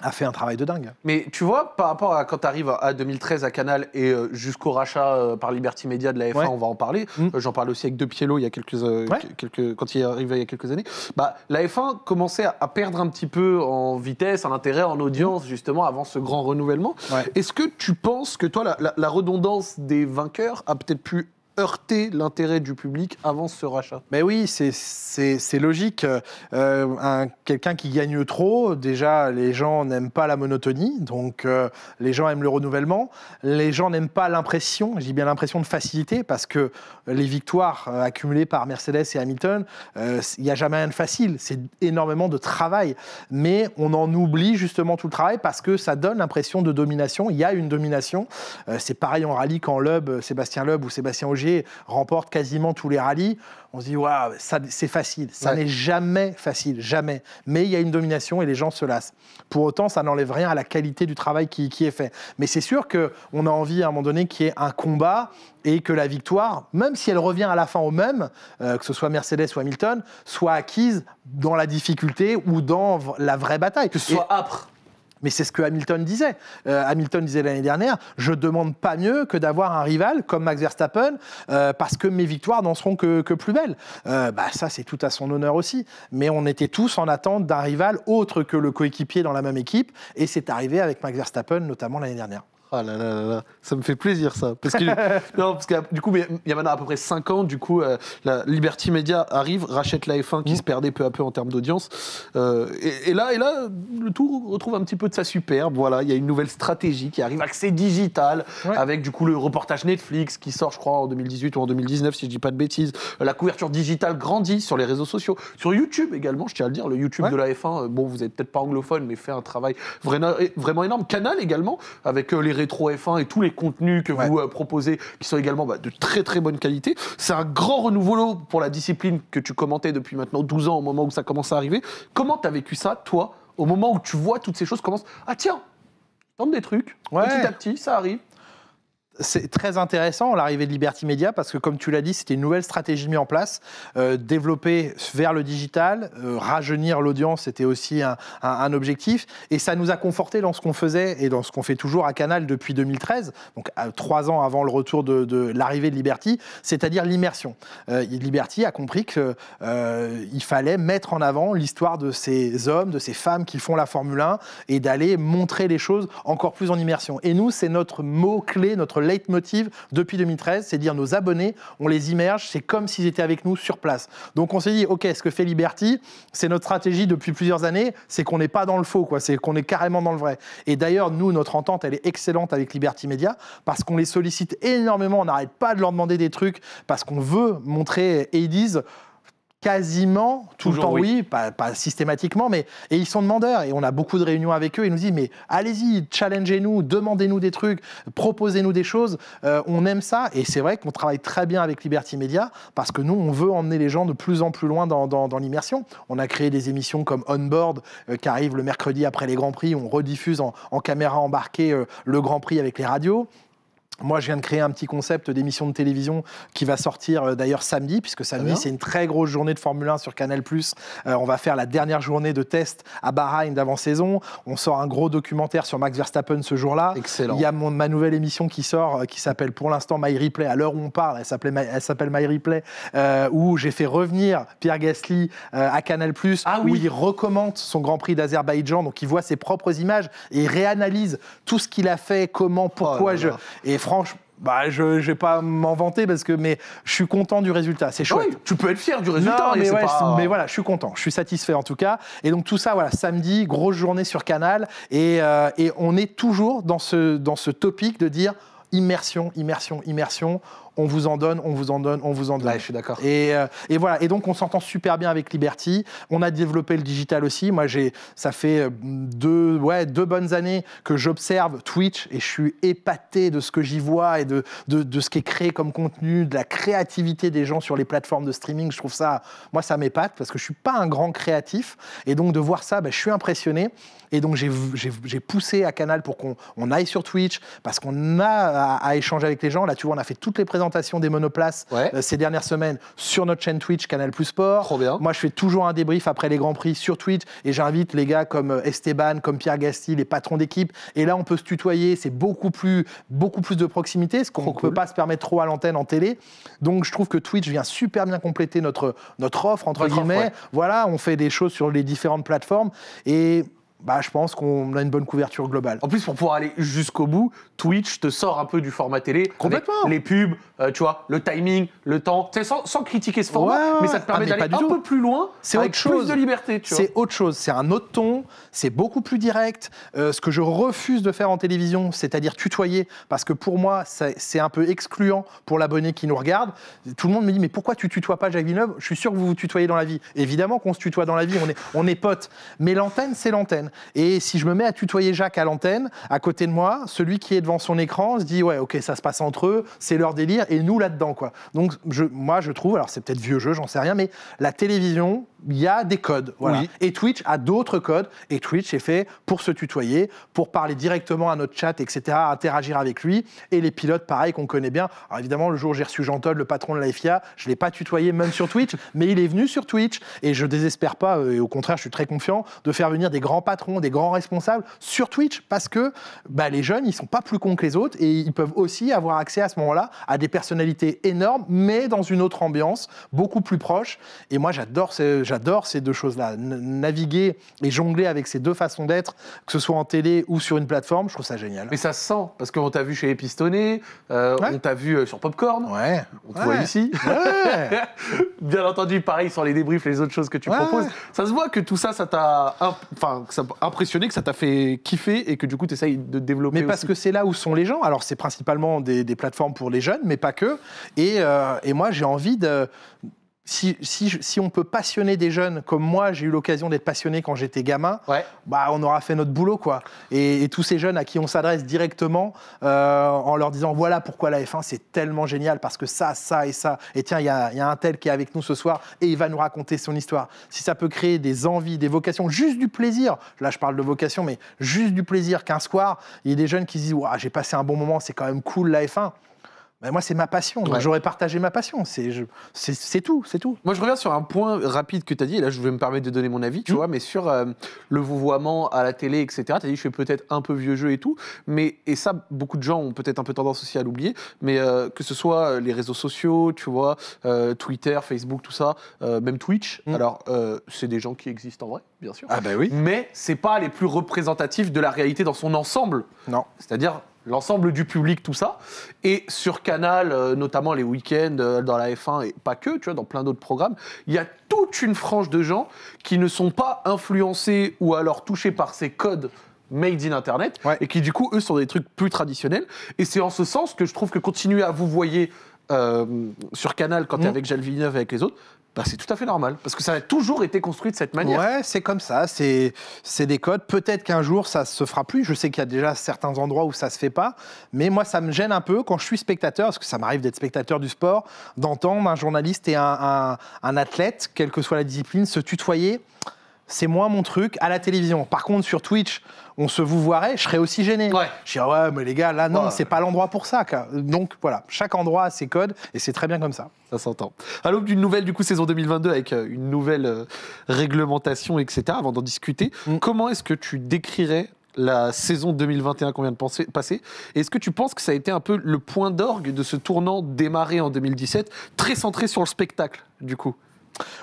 a fait un travail de dingue. Mais tu vois, par rapport à quand tu arrives à deux mille treize à Canal et jusqu'au rachat par Liberty Media de la F un, ouais. on va en parler. Mmh. J'en parlais aussi avec De Piello il y a quelques, ouais. quelques, quand il est arrivé il y a quelques années. Bah, la F un commençait à perdre un petit peu en vitesse, en intérêt, en audience, mmh. justement, avant ce grand renouvellement. Ouais. Est-ce que tu penses que toi, la, la, la redondance des vainqueurs a peut-être pu heurter l'intérêt du public avant ce rachat? Mais oui, c'est, c'est, c'est logique. Euh, un, quelqu'un qui gagne trop, déjà, les gens n'aiment pas la monotonie, donc euh, les gens aiment le renouvellement. Les gens n'aiment pas l'impression, j'ai bien l'impression de facilité, parce que les victoires accumulées par Mercedes et Hamilton, il euh, n'y a jamais rien de facile, c'est énormément de travail. Mais on en oublie justement tout le travail, parce que ça donne l'impression de domination, il y a une domination. Euh, c'est pareil en rallye quand Loeb, Sébastien Loeb ou Sébastien Ogier remporte quasiment tous les rallyes, on se dit waouh, ça c'est facile, ça ouais. n'est jamais facile, jamais. Mais il y a une domination et les gens se lassent. Pour autant, ça n'enlève rien à la qualité du travail qui, qui est fait. Mais c'est sûr que on a envie à un moment donné qu'il y ait un combat et que la victoire, même si elle revient à la fin au même, euh, que ce soit Mercedes ou Hamilton, soit acquise dans la difficulté ou dans la vraie bataille. Que ce soit et... âpre. Mais c'est ce que Hamilton disait. Euh, Hamilton disait l'année dernière, je ne demande pas mieux que d'avoir un rival comme Max Verstappen euh, parce que mes victoires n'en seront que, que plus belles. Euh, bah, ça, c'est tout à son honneur aussi. Mais on était tous en attente d'un rival autre que le coéquipier dans la même équipe. Et c'est arrivé avec Max Verstappen, notamment l'année dernière. Ah là là là là, ça me fait plaisir ça. Parce que, non, parce que du coup, mais, il y a maintenant à peu près cinq ans, du coup, euh, la Liberty Media arrive, rachète la F un qui mmh. se perdait peu à peu en termes d'audience. Euh, et, et, là, et là, le tout retrouve un petit peu de sa superbe. Voilà, il y a une nouvelle stratégie qui arrive, accès digital, ouais. avec du coup le reportage Netflix qui sort, je crois, en deux mille dix-huit ou en deux mille dix-neuf, si je dis pas de bêtises. La couverture digitale grandit sur les réseaux sociaux, sur YouTube également, je tiens à le dire, le YouTube ouais. de la F un, bon, vous n'êtes peut-être pas anglophone, mais fait un travail vraiment, vraiment énorme. Canal également, avec euh, les Rétro F un et tous les contenus que ouais. vous euh, proposez, qui sont également bah, de très très bonne qualité. C'est un grand renouveau pour la discipline que tu commentais depuis maintenant douze ans au moment où ça commence à arriver. Comment t'as vécu ça, toi, au moment où tu vois toutes ces choses commencent? Ah tiens, tente des trucs, ouais. petit à petit, ça arrive. C'est très intéressant l'arrivée de Liberty Media parce que, comme tu l'as dit, c'était une nouvelle stratégie mise en place, euh, développée vers le digital, euh, rajeunir l'audience, c'était aussi un, un, un objectif. Et ça nous a confortés dans ce qu'on faisait et dans ce qu'on fait toujours à Canal depuis deux mille treize, donc euh, trois ans avant le retour de, de l'arrivée de Liberty, c'est-à-dire l'immersion. Euh, Liberty a compris qu'il euh, fallait mettre en avant l'histoire de ces hommes, de ces femmes qui font la Formule un et d'aller montrer les choses encore plus en immersion. Et nous, c'est notre mot-clé, notre leitmotiv depuis deux mille treize, c'est dire nos abonnés, on les immerge, c'est comme s'ils étaient avec nous sur place. Donc on s'est dit, ok, ce que fait Liberty, c'est notre stratégie depuis plusieurs années, c'est qu'on n'est pas dans le faux, quoi, c'est qu'on est carrément dans le vrai. Et d'ailleurs, nous, notre entente, elle est excellente avec Liberty Media, parce qu'on les sollicite énormément, on n'arrête pas de leur demander des trucs, parce qu'on veut montrer, et ils disent, quasiment tout Toujours, le temps, oui, oui pas, pas systématiquement, mais et ils sont demandeurs et on a beaucoup de réunions avec eux. Ils nous disent mais allez-y, challengez-nous, demandez-nous des trucs, proposez-nous des choses. Euh, on aime ça et c'est vrai qu'on travaille très bien avec Liberty Media parce que nous on veut emmener les gens de plus en plus loin dans, dans, dans l'immersion. On a créé des émissions comme On Board euh, qui arrive le mercredi après les Grands Prix, on rediffuse en, en caméra embarquée euh, le Grand Prix avec les radios. Moi, je viens de créer un petit concept d'émission de télévision qui va sortir euh, d'ailleurs samedi, puisque samedi, c'est une très grosse journée de Formule un sur Canal plus. Euh, on va faire la dernière journée de test à Bahreïn d'avant-saison. On sort un gros documentaire sur Max Verstappen ce jour-là. Excellent. Il y a mon, ma nouvelle émission qui sort, euh, qui s'appelle pour l'instant My Replay. À l'heure où on parle, elle, s'appelait My, elle s'appelle My Replay, euh, où j'ai fait revenir Pierre Gasly euh, à Canal plus, ah, où oui. il recommande son Grand Prix d'Azerbaïdjan. Donc, il voit ses propres images et réanalyse tout ce qu'il a fait, comment, pourquoi. Oh, je... Et Franchement, bah, je ne vais pas m'en vanter, parce que, mais je suis content du résultat. C'est chouette. Oui, tu peux être fier du résultat. Non, mais, ouais, pas... mais voilà, je suis content. Je suis satisfait en tout cas. Et donc tout ça, voilà, samedi, grosse journée sur Canal. Et, euh, et on est toujours dans ce, dans ce topic de dire immersion, immersion, immersion. On vous en donne, on vous en donne, on vous en donne. Ouais, je suis d'accord. Et, euh, et voilà. Et donc, on s'entend super bien avec Liberty. On a développé le digital aussi. Moi, j'ai, ça fait deux, ouais, deux bonnes années que j'observe Twitch et je suis épaté de ce que j'y vois et de, de, de ce qui est créé comme contenu, de la créativité des gens sur les plateformes de streaming. Je trouve ça, moi, ça m'épate parce que je suis pas un grand créatif. Et donc, de voir ça, ben, je suis impressionné. Et donc, j'ai, j'ai, j'ai poussé à Canal pour qu'on on aille sur Twitch parce qu'on a à, à échanger avec les gens. Là, tu vois, on a fait toutes les présentations présentation des monoplaces ouais. euh, ces dernières semaines sur notre chaîne Twitch, Canal plus Sport. Trop bien. Moi, je fais toujours un débrief après les Grands Prix sur Twitch et j'invite les gars comme Esteban, comme Pierre Gasly, les patrons d'équipe. Et là, on peut se tutoyer, c'est beaucoup plus, beaucoup plus de proximité, ce qu'on ne peut pas se permettre trop à l'antenne en télé. Donc, je trouve que Twitch vient super bien compléter notre, notre offre, entre notre guillemets. Offre, ouais. Voilà, on fait des choses sur les différentes plateformes et... Bah, je pense qu'on a une bonne couverture globale. En plus, pour pouvoir aller jusqu'au bout, Twitch te sort un peu du format télé. Complètement. Les pubs, euh, tu vois, le timing, le temps. Sans, sans critiquer ce format, ouais, ouais, mais ça te permet ah, d'aller un tout. peu plus loin avec plus de liberté. C'est autre chose. C'est un autre ton. C'est beaucoup plus direct. Euh, ce que je refuse de faire en télévision, c'est-à-dire tutoyer, parce que pour moi, c'est un peu excluant pour l'abonné qui nous regarde. Tout le monde me dit, mais pourquoi tu tutoies pas Jacques Villeneuve? Je suis sûr que vous vous tutoyez dans la vie. Évidemment qu'on se tutoie dans la vie, on est, on est potes. Mais l'antenne, c'est l'antenne. Et si je me mets à tutoyer Jacques à l'antenne, à côté de moi, celui qui est devant son écran se dit « Ouais, ok, ça se passe entre eux, c'est leur délire, et nous là-dedans. » Donc, je, moi, je trouve, alors c'est peut-être vieux jeu, j'en sais rien, mais la télévision, il y a des codes. Voilà. Oui. Et Twitch a d'autres codes. Et Twitch est fait pour se tutoyer, pour parler directement à notre chat, et cetera, interagir avec lui. Et les pilotes, pareil, qu'on connaît bien. Alors évidemment, le jour où j'ai reçu Jean Todt, le patron de la F I A, je ne l'ai pas tutoyé même sur Twitch, mais il est venu sur Twitch. Et je ne désespère pas, et au contraire, je suis très confiant, de faire venir des grands patrons, des grands responsables sur Twitch, parce que bah, les jeunes, ils ne sont pas plus cons que les autres et ils peuvent aussi avoir accès à ce moment-là à des personnalités énormes, mais dans une autre ambiance, beaucoup plus proche. Et moi, j'adore ces, j'adore ces deux choses-là. Naviguer et jongler avec ces deux façons d'être, que ce soit en télé ou sur une plateforme, je trouve ça génial. Mais ça se sent, parce qu'on t'a vu chez Épistonné, euh, ouais. on t'a vu sur Popcorn, ouais. on te ouais. voit ici. Ouais. Bien entendu, pareil, sur les débriefs, les autres choses que tu ouais. proposes. Ça se voit que tout ça, ça t'a... Enfin, ça... impressionné, que ça t'a fait kiffer et que du coup tu essayes de développer. Mais parce aussi. que c'est là où sont les gens. Alors c'est principalement des, des plateformes pour les jeunes, mais pas que. Et, euh, et moi j'ai envie de... Si, si, si on peut passionner des jeunes comme moi, j'ai eu l'occasion d'être passionné quand j'étais gamin, ouais. bah, on aura fait notre boulot, quoi. Et, et tous ces jeunes à qui on s'adresse directement euh, en leur disant voilà pourquoi la F un c'est tellement génial, parce que ça, ça et ça, et tiens il y, y a un tel qui est avec nous ce soir et il va nous raconter son histoire. Si ça peut créer des envies, des vocations, juste du plaisir, là je parle de vocation, mais juste du plaisir qu'un soir, il y a des jeunes qui se disent ouais, j'ai passé un bon moment, c'est quand même cool la F un. Ben moi, c'est ma passion. Ouais. J'aurais partagé ma passion. C'est tout, c'est tout. Moi, je reviens sur un point rapide que tu as dit. Et là, je vais me permettre de donner mon avis, tu mmh. vois, mais sur euh, le vouvoiement à la télé, et cetera. Tu as dit, je suis peut-être un peu vieux jeu et tout. Mais, et ça, beaucoup de gens ont peut-être un peu tendance aussi à l'oublier. Mais euh, que ce soit les réseaux sociaux, tu vois, euh, Twitter, Facebook, tout ça, euh, même Twitch. Mmh. Alors, euh, c'est des gens qui existent en vrai, bien sûr. Ah ben oui. Mais c'est pas les plus représentatifs de la réalité dans son ensemble. Non. C'est-à-dire... l'ensemble du public, tout ça. Et sur Canal, euh, notamment les week-ends, euh, dans la F un, et pas que, tu vois, dans plein d'autres programmes, il y a toute une frange de gens qui ne sont pas influencés ou alors touchés par ces codes made in Internet, ouais. et qui, du coup, eux, sont des trucs plus traditionnels. Et c'est en ce sens que je trouve que continuer à vous voyer euh, sur Canal quand mmh. t'es avec Jacques Villeneuve et avec les autres, bah, c'est tout à fait normal, parce que ça a toujours été construit de cette manière. Ouais, c'est comme ça, c'est des codes. Peut-être qu'un jour, ça se fera plus. Je sais qu'il y a déjà certains endroits où ça se fait pas, mais moi, ça me gêne un peu quand je suis spectateur, parce que ça m'arrive d'être spectateur du sport, d'entendre un journaliste et un, un, un athlète, quelle que soit la discipline, se tutoyer. C'est moins mon truc à la télévision. Par contre, sur Twitch, on se vous voirait, je serais aussi gêné. Ouais. Je dirais, ouais, mais les gars, là, non, ouais. c'est pas l'endroit pour ça. Quoi. Donc, voilà, chaque endroit a ses codes et c'est très bien comme ça. Ça s'entend. À l'aube d'une nouvelle, du coup, saison deux mille vingt-deux avec une nouvelle euh, réglementation, et cetera, avant d'en discuter, mm. comment est-ce que tu décrirais la saison deux mille vingt et un qu'on vient de passer? Est-ce que tu penses que ça a été un peu le point d'orgue de ce tournant démarré en deux mille dix-sept, très centré sur le spectacle, du coup?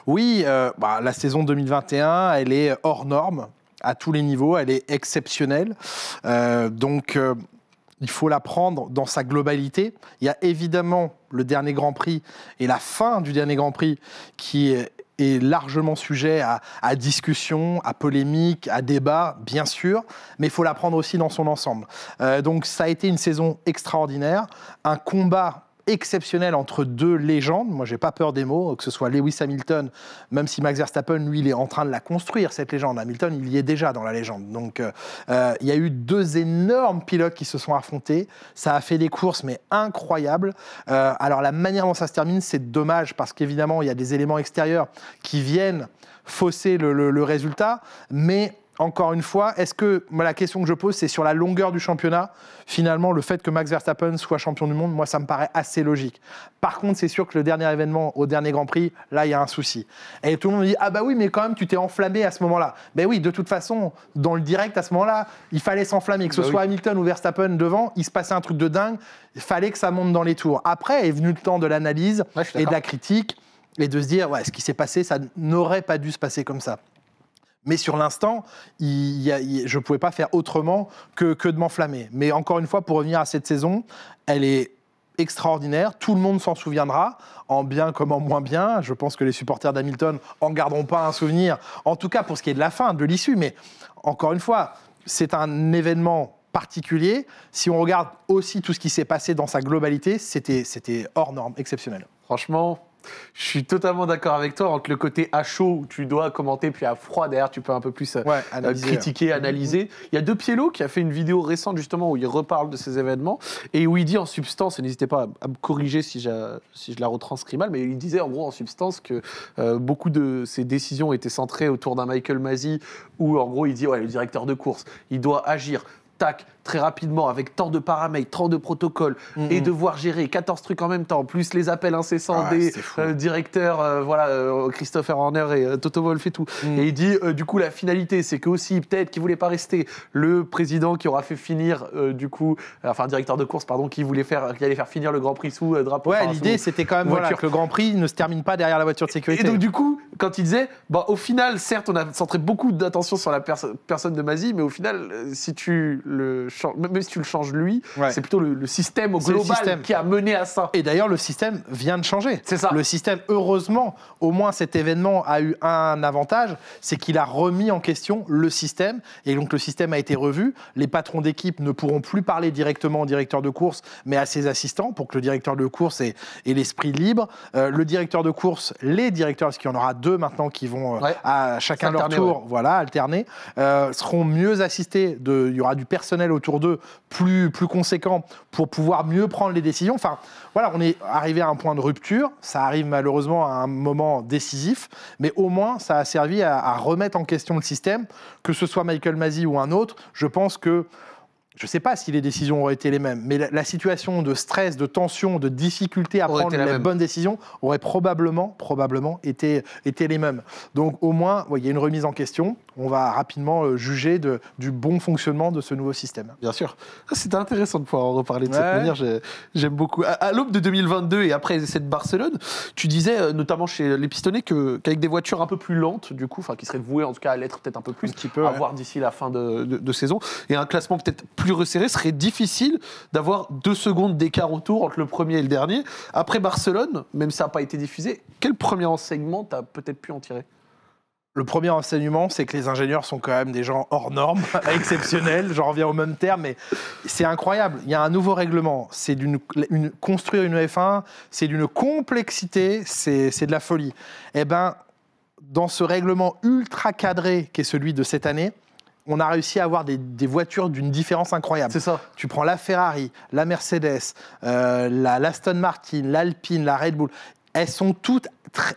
Oui, euh, bah, la saison deux mille vingt et un, elle est hors norme à tous les niveaux, elle est exceptionnelle. Euh, donc, euh, il faut la prendre dans sa globalité. Il y a évidemment le dernier Grand Prix et la fin du dernier Grand Prix qui est est largement sujet à, à discussion, à polémique, à débat, bien sûr, mais il faut la prendre aussi dans son ensemble. Euh, donc, ça a été une saison extraordinaire, un combat exceptionnel entre deux légendes. Moi, j'ai pas peur des mots, que ce soit Lewis Hamilton, même si Max Verstappen, lui, il est en train de la construire, cette légende. Hamilton, il y est déjà dans la légende. Donc, euh, il y a eu deux énormes pilotes qui se sont affrontés. Ça a fait des courses, mais incroyables. Euh, alors, la manière dont ça se termine, c'est dommage, parce qu'évidemment, il y a des éléments extérieurs qui viennent fausser le, le, le résultat, mais encore une fois, est-ce que, moi, la question que je pose, c'est sur la longueur du championnat. Finalement, le fait que Max Verstappen soit champion du monde, moi, ça me paraît assez logique. Par contre, c'est sûr que le dernier événement, au dernier Grand Prix, là, il y a un souci. Et tout le monde dit « Ah bah oui, mais quand même, tu t'es enflammé à ce moment-là. » Ben oui, de toute façon, dans le direct, à ce moment-là, il fallait s'enflammer. Que ce bah soit oui. Hamilton ou Verstappen devant, il se passait un truc de dingue. Il fallait que ça monte dans les tours. Après est venu le temps de l'analyse ouais, et de la critique et de se dire ouais, « Ce qui s'est passé, ça n'aurait pas dû se passer comme ça. » Mais sur l'instant, il y a, il, je ne pouvais pas faire autrement que, que de m'enflammer. Mais encore une fois, pour revenir à cette saison, elle est extraordinaire. Tout le monde s'en souviendra, en bien comme en moins bien. Je pense que les supporters d'Hamilton n'en garderont pas un souvenir, en tout cas pour ce qui est de la fin, de l'issue. Mais encore une fois, c'est un événement particulier. Si on regarde aussi tout ce qui s'est passé dans sa globalité, c'était, c'était hors norme, exceptionnel. Franchement... Je suis totalement d'accord avec toi, entre le côté à chaud où tu dois commenter, puis à froid derrière tu peux un peu plus ouais, analyser, critiquer, analyser. Il y a De Piello qui a fait une vidéo récente justement où il reparle de ces événements et où il dit en substance, et n'hésitez pas à me corriger si, si je la retranscris mal, mais il disait en gros en substance que euh, beaucoup de ses décisions étaient centrées autour d'un Michael Masi où en gros il dit ouais, le directeur de course, il doit agir tac, très rapidement, avec tant de paramètres, tant de protocoles, mmh. et devoir gérer quatorze trucs en même temps, plus les appels incessants ah, des euh, directeurs, euh, voilà, euh, Christopher Horner et euh, Toto Wolff et tout. Mmh. Et il dit, euh, du coup, la finalité, c'est que aussi, peut-être qu'il ne voulait pas rester le président qui aura fait finir, euh, du coup, euh, enfin, directeur de course, pardon, qui voulait faire, qui allait faire finir le Grand Prix sous euh, drapeau. Ouais, enfin, l'idée, sous, c'était quand même voilà, que le Grand Prix ne se termine pas derrière la voiture de sécurité. Et, et donc, du coup, quand il disait, bah, au final, certes, on a centré beaucoup d'attention sur la pers- personne de Masi, mais au final, euh, si tu le même si tu le changes lui, ouais. c'est plutôt le, le système au global système. qui a mené à ça. Et d'ailleurs, le système vient de changer. C'est ça. Le système, heureusement, au moins cet événement a eu un avantage, c'est qu'il a remis en question le système. Et donc, le système a été revu. Les patrons d'équipe ne pourront plus parler directement au directeur de course, mais à ses assistants, pour que le directeur de course ait, ait l'esprit libre. Euh, le directeur de course, les directeurs, parce qu'il y en aura deux maintenant qui vont ouais. à chacun alterné, leur tour, ouais. voilà, alterner, euh, seront mieux assistés. De, il y aura du personnel autour d'eux plus, plus conséquent pour pouvoir mieux prendre les décisions. Enfin, voilà, on est arrivé à un point de rupture. Ça arrive malheureusement à un moment décisif, mais au moins, ça a servi à, à remettre en question le système. Que ce soit Michael Masi ou un autre, je pense que, je ne sais pas si les décisions auraient été les mêmes, mais la, la situation de stress, de tension, de difficulté à prendre les même. bonnes décisions aurait probablement, probablement été, été les mêmes. Donc au moins, il ouais, y a une remise en question. On va rapidement juger de, du bon fonctionnement de ce nouveau système. Bien sûr. C'était intéressant de pouvoir en reparler de ouais. cette manière. J'ai, j'aime beaucoup. À, à l'aube de deux mille vingt-deux et après l'essai de Barcelone, tu disais, notamment chez les Pistonnets, que, qu'avec des voitures un peu plus lentes, du coup, qui seraient vouées en tout cas à l'être peut-être un peu plus, un peu, à ouais. voir d'ici la fin de, de, de saison, et un classement peut-être plus resserré, serait difficile d'avoir deux secondes d'écart au tour entre le premier et le dernier. Après Barcelone, même si ça n'a pas été diffusé, quel premier enseignement tu as peut-être pu en tirer ? Le premier enseignement, c'est que les ingénieurs sont quand même des gens hors normes, exceptionnels, j'en reviens au même terme, mais c'est incroyable. Il y a un nouveau règlement, c'est d'une, une, construire une F un, c'est d'une complexité, c'est, c'est de la folie. Eh bien, dans ce règlement ultra cadré qui est celui de cette année, on a réussi à avoir des, des voitures d'une différence incroyable. C'est ça. Tu prends la Ferrari, la Mercedes, euh, la Aston Martin, l'Alpine, la Red Bull. Elles sont toutes tr-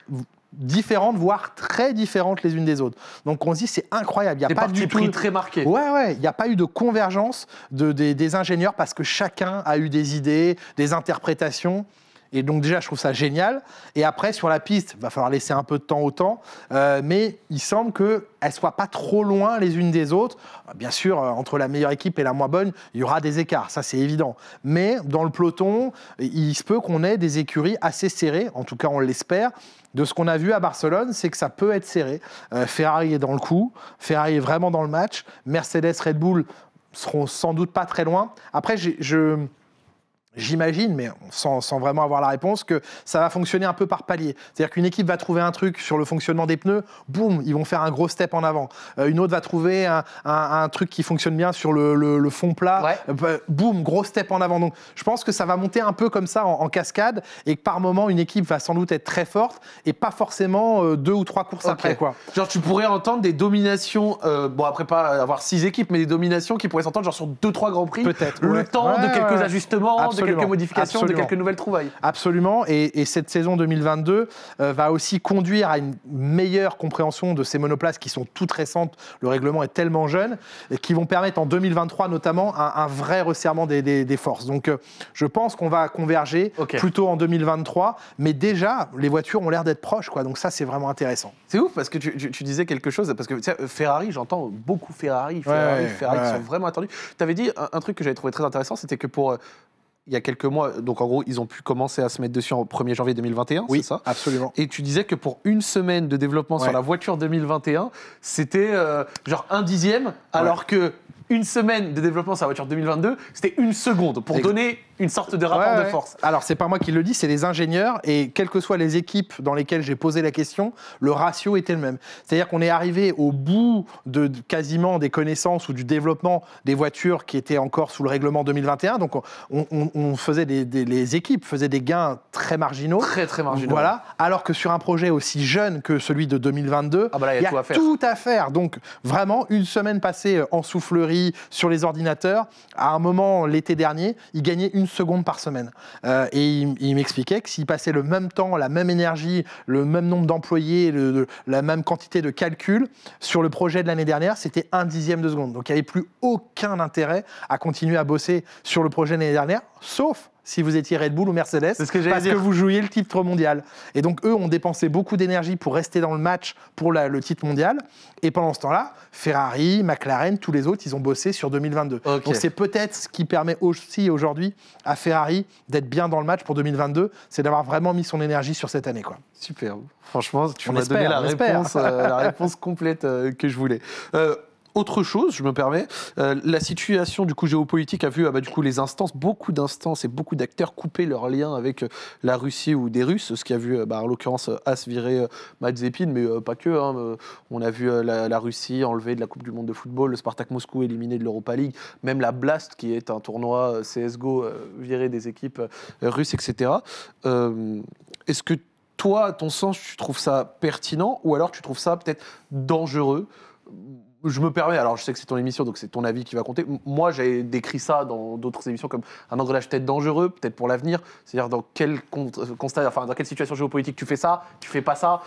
différentes, voire très différentes les unes des autres. Donc on se dit, c'est incroyable. Il y a des pas du prix tout... très marqué. Ouais, ouais. Il n'y a pas eu de convergence de, des, des ingénieurs parce que chacun a eu des idées, des interprétations. Et donc déjà, je trouve ça génial. Et après, sur la piste, il va falloir laisser un peu de temps au temps. Euh, mais il semble qu'elles ne soient pas trop loin les unes des autres. Bien sûr, entre la meilleure équipe et la moins bonne, il y aura des écarts, ça c'est évident. Mais dans le peloton, il se peut qu'on ait des écuries assez serrées, en tout cas on l'espère. De ce qu'on a vu à Barcelone, c'est que ça peut être serré. Euh, Ferrari est dans le coup, Ferrari est vraiment dans le match. Mercedes, Red Bull seront sans doute pas très loin. Après, j'ai, je... J'imagine, mais sans, sans vraiment avoir la réponse, que ça va fonctionner un peu par palier. C'est-à-dire qu'une équipe va trouver un truc sur le fonctionnement des pneus, boum, ils vont faire un gros step en avant. Euh, une autre va trouver un, un, un truc qui fonctionne bien sur le, le, le fond plat, ouais. euh, bah, boum, gros step en avant. Donc je pense que ça va monter un peu comme ça en, en cascade et que par moment, une équipe va sans doute être très forte et pas forcément euh, deux ou trois courses okay. après. Quoi. Genre tu pourrais entendre des dominations, euh, bon après pas avoir six équipes, mais des dominations qui pourraient s'entendre genre sur deux, trois grands prix. Peut-être. Le ouais. temps ouais, de quelques ouais. ajustements, Absolument. de quelques modifications, absolument, de quelques nouvelles trouvailles. Absolument, et, et cette saison deux mille vingt-deux euh, va aussi conduire à une meilleure compréhension de ces monoplaces qui sont toutes récentes, le règlement est tellement jeune, et qui vont permettre en deux mille vingt-trois notamment un, un vrai resserrement des, des, des forces. Donc euh, je pense qu'on va converger okay. plutôt en deux mille vingt-trois, mais déjà les voitures ont l'air d'être proches, quoi. Donc ça c'est vraiment intéressant. C'est ouf parce que tu, tu, tu disais quelque chose, parce que tu sais, Ferrari, j'entends beaucoup Ferrari, Ferrari, ouais, ouais, Ferrari ouais, qui ouais. sont vraiment attendus. Tu avais dit un, un truc que j'avais trouvé très intéressant, c'était que pour... Euh, il y a quelques mois, donc en gros, ils ont pu commencer à se mettre dessus en premier janvier deux mille vingt et un, oui, c'est ça? Absolument. Et tu disais que pour une semaine de développement ouais. sur la voiture deux mille vingt et un, c'était euh, genre un dixième, ouais. alors que une semaine de développement sur la voiture deux mille vingt-deux, c'était une seconde pour donner une sorte de rapport ouais, ouais. de force. Alors, c'est pas moi qui le dis, c'est les ingénieurs, et quelles que soient les équipes dans lesquelles j'ai posé la question, le ratio était le même. C'est-à-dire qu'on est arrivé au bout de, de quasiment des connaissances ou du développement des voitures qui étaient encore sous le règlement deux mille vingt et un, donc on, on, on faisait des, des, les équipes faisaient des gains très marginaux. Très, très marginaux. Voilà, alors que sur un projet aussi jeune que celui de deux mille vingt-deux, ah bah là, y a, y a tout, à faire. tout à faire. Donc, vraiment, une semaine passée en soufflerie, sur les ordinateurs, à un moment, l'été dernier, ils gagnaient une secondes par semaine. Euh, et il, il m'expliquait que s'il passait le même temps, la même énergie, le même nombre d'employés, le, le, la même quantité de calcul sur le projet de l'année dernière, c'était un dixième de seconde. Donc il n'y avait plus aucun intérêt à continuer à bosser sur le projet de l'année dernière, sauf si vous étiez Red Bull ou Mercedes, parce que vous jouiez le titre mondial. Et donc, eux ont dépensé beaucoup d'énergie pour rester dans le match pour la, le titre mondial. Et pendant ce temps-là, Ferrari, McLaren, tous les autres, ils ont bossé sur deux mille vingt-deux. Okay. Donc, c'est peut-être ce qui permet aussi aujourd'hui à Ferrari d'être bien dans le match pour deux mille vingt-deux, c'est d'avoir vraiment mis son énergie sur cette année, quoi. Super. Franchement, tu m'as donné la réponse, euh, la réponse complète euh, que je voulais. Euh, Autre chose, je me permets, euh, la situation du coup géopolitique a vu ah bah, du coup les instances, beaucoup d'instances et beaucoup d'acteurs couper leurs liens avec la Russie ou des Russes, ce qui a vu bah, en l'occurrence As virer Mazepin, mais euh, pas que. Hein, on a vu euh, la, la Russie enlevée de la Coupe du Monde de football, le Spartak Moscou éliminé de l'Europa League, même la Blast qui est un tournoi C S G O euh, viré des équipes euh, russes, et cetera. Euh, est-ce que toi, à ton sens, tu trouves ça pertinent ou alors tu trouves ça peut-être dangereux? Je me permets, alors je sais que c'est ton émission, donc c'est ton avis qui va compter. Moi, j'ai décrit ça dans d'autres émissions comme un engrenage peut-être dangereux, peut-être pour l'avenir. C'est-à-dire dans quel constat, enfin dans quelle situation géopolitique tu fais ça, tu fais pas ça.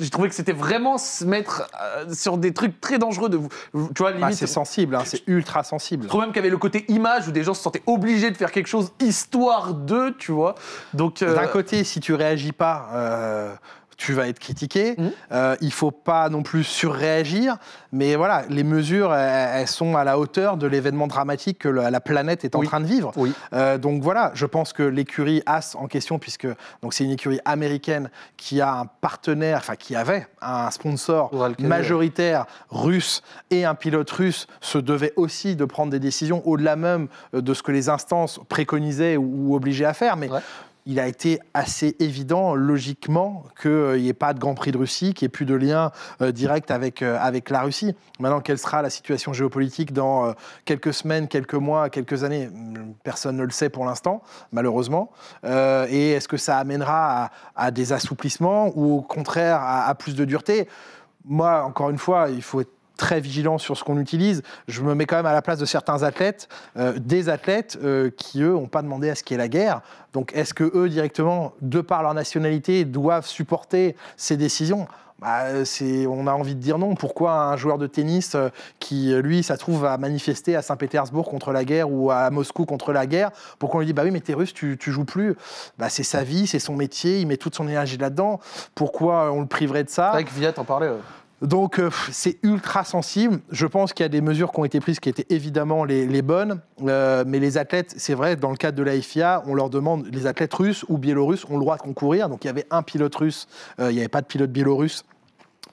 J'ai trouvé que c'était vraiment se mettre sur des trucs très dangereux. De, tu vois, limite, ah, c'est sensible, hein, c'est ultra sensible. Je trouve même qu'il y avait le côté image où des gens se sentaient obligés de faire quelque chose histoire d'eux, tu vois. Donc euh... d'un côté, si tu réagis pas. Euh... tu vas être critiqué, mmh. euh, il ne faut pas non plus surréagir, mais voilà, les mesures, elles, elles sont à la hauteur de l'événement dramatique que la, la planète est en oui. train de vivre. Oui. Euh, donc voilà, je pense que l'écurie As en question, puisque donc c'est une écurie américaine qui a un partenaire, enfin qui avait un sponsor majoritaire russe et un pilote russe, se devait aussi de prendre des décisions au-delà même de ce que les instances préconisaient ou, ou obligeaient à faire, mais... Ouais. Il a été assez évident, logiquement, qu'il euh, n'y ait pas de Grand Prix de Russie, qu'il n'y ait plus de lien euh, direct avec, euh, avec la Russie. Maintenant, quelle sera la situation géopolitique dans euh, quelques semaines, quelques mois, quelques années? Personne ne le sait pour l'instant, malheureusement. Euh, et est-ce que ça amènera à, à des assouplissements ou au contraire à, à plus de dureté? Moi, encore une fois, il faut être très vigilant sur ce qu'on utilise. Je me mets quand même à la place de certains athlètes, euh, des athlètes euh, qui, eux, n'ont pas demandé à ce qu'il y ait la guerre. Donc, est-ce que eux directement, de par leur nationalité, doivent supporter ces décisions? Bah, c'est, on a envie de dire non. Pourquoi un joueur de tennis euh, qui, lui, ça trouve, va manifester à Saint-Pétersbourg contre la guerre ou à Moscou contre la guerre, pourquoi on lui dit « bah oui, mais t'es russe, tu, tu joues plus ». Bah, c'est sa vie, c'est son métier, il met toute son énergie là-dedans. Pourquoi on le priverait de ça? C'est vrai que Viette en parlait. Euh. Donc, euh, c'est ultra sensible. Je pense qu'il y a des mesures qui ont été prises qui étaient évidemment les, les bonnes. Euh, mais les athlètes, c'est vrai, dans le cadre de la F I A, on leur demande, les athlètes russes ou biélorusses ont le droit de concourir. Donc, il y avait un pilote russe, euh, il n'y avait pas de pilote biélorusse.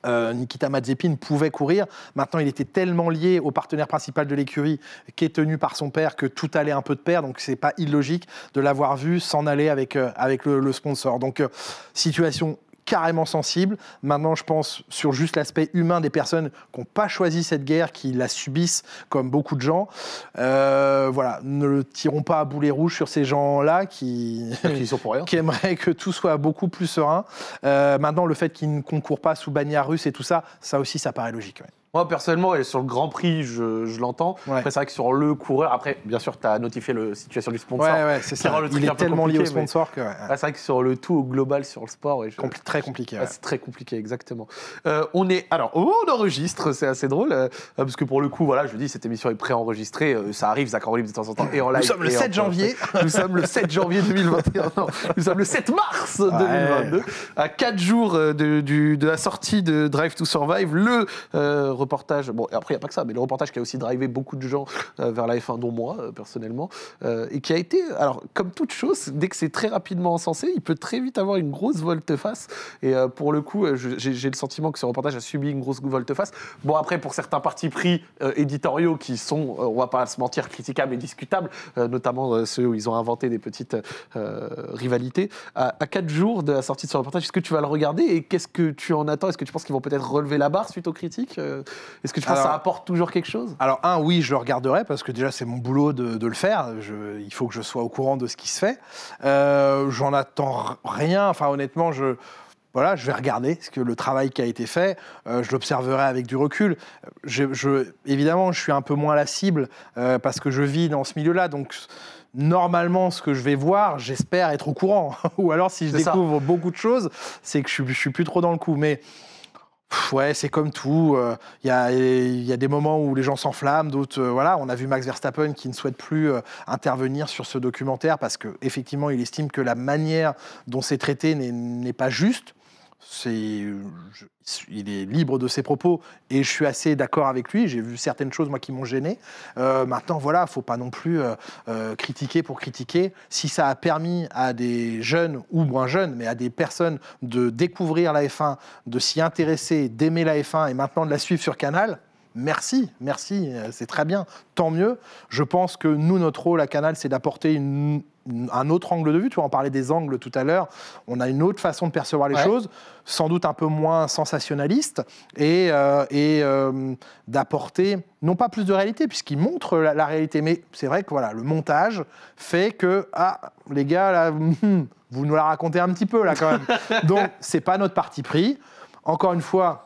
Euh, Nikita Mazepin pouvait courir. Maintenant, il était tellement lié au partenaire principal de l'écurie qui est tenu par son père que tout allait un peu de pair. Donc, ce n'est pas illogique de l'avoir vu s'en aller avec, euh, avec le, le sponsor. Donc, euh, situation carrément sensible. Maintenant, je pense sur juste l'aspect humain des personnes qui n'ont pas choisi cette guerre, qui la subissent comme beaucoup de gens. Euh, voilà, ne le tirons pas à boulet rouge sur ces gens-là qui, qui, sont pour rien. qui aimeraient que tout soit beaucoup plus serein. Euh, maintenant, le fait qu'ils ne concourent pas sous bannière russe et tout ça, ça aussi, ça paraît logique. Ouais. Moi, personnellement, et sur le Grand Prix, je, je l'entends. Ouais. Après, c'est vrai que sur le coureur, après, bien sûr, tu as notifié la situation du sponsor. Ouais, ouais, c'est ça. Le truc Il est tellement lié au sponsor mais... que. Ouais. Ah, c'est vrai que sur le tout, au global, sur le sport. Ouais, je... Compli- très compliqué. Ouais. Ah, c'est très compliqué, exactement. Euh, on est. Alors, au moment où on enregistre, c'est assez drôle, euh, parce que pour le coup, voilà, je dis, cette émission est pré-enregistrée. Euh, ça arrive, Zack en Roue Libre de temps en temps, et en live. Nous sommes le sept janvier. Nous sommes le sept janvier deux mille vingt et un. Non, nous sommes le sept mars deux mille vingt-deux. Ouais. À quatre jours de, du, de la sortie de Drive to Survive, le. Euh, reportage, bon, après il n'y a pas que ça, mais le reportage qui a aussi drivé beaucoup de gens euh, vers la F un, dont moi, euh, personnellement, euh, et qui a été, alors, comme toute chose, dès que c'est très rapidement encensé, il peut très vite avoir une grosse volte-face, et euh, pour le coup, euh, j'ai, j'ai le sentiment que ce reportage a subi une grosse volte-face. Bon, après, pour certains partis pris euh, éditoriaux qui sont, euh, on ne va pas se mentir, critiquables et discutables, euh, notamment euh, ceux où ils ont inventé des petites euh, rivalités, à, à quatre jours de la sortie de ce reportage, est-ce que tu vas le regarder, et qu'est-ce que tu en attends? Est-ce que tu penses qu'ils vont peut-être relever la barre suite aux critiques? Est-ce que tu penses que ça apporte toujours quelque chose ? Alors, un, oui, je le regarderai, parce que déjà, c'est mon boulot de, de le faire. Je, il faut que je sois au courant de ce qui se fait. Euh, j'en attends rien. Enfin, honnêtement, je, voilà, je vais regarder ce que, le travail qui a été fait. Euh, je l'observerai avec du recul. Je, je, évidemment, je suis un peu moins la cible, euh, parce que je vis dans ce milieu-là. Donc, normalement, ce que je vais voir, j'espère être au courant. Ou alors, si je c'est découvre ça. Beaucoup de choses, c'est que je ne suis plus trop dans le coup. Mais... Ouais, c'est comme tout. Il euh, y, y a des moments où les gens s'enflamment, d'autres, euh, voilà. On a vu Max Verstappen qui ne souhaite plus euh, intervenir sur ce documentaire parce qu'effectivement, il estime que la manière dont c'est traité n'est, n'est pas juste. C'est, je, il est libre de ses propos et je suis assez d'accord avec lui. J'ai vu certaines choses, moi, qui m'ont gêné. Euh, maintenant, voilà, il ne faut pas non plus euh, euh, critiquer pour critiquer. Si ça a permis à des jeunes, ou moins jeunes, mais à des personnes de découvrir la F un, de s'y intéresser, d'aimer la F un et maintenant de la suivre sur Canal... Merci, merci, c'est très bien, tant mieux. Je pense que nous, notre rôle à Canal, c'est d'apporter une, une, un autre angle de vue. Tu vois, on parlait des angles tout à l'heure. On a une autre façon de percevoir les ouais. choses, sans doute un peu moins sensationnaliste, et, euh, et euh, d'apporter, non pas plus de réalité, puisqu'ils montrent la, la réalité, mais c'est vrai que voilà, le montage fait que, ah, les gars, là, vous nous la racontez un petit peu, là, quand même. Donc, c'est pas notre parti pris. Encore une fois...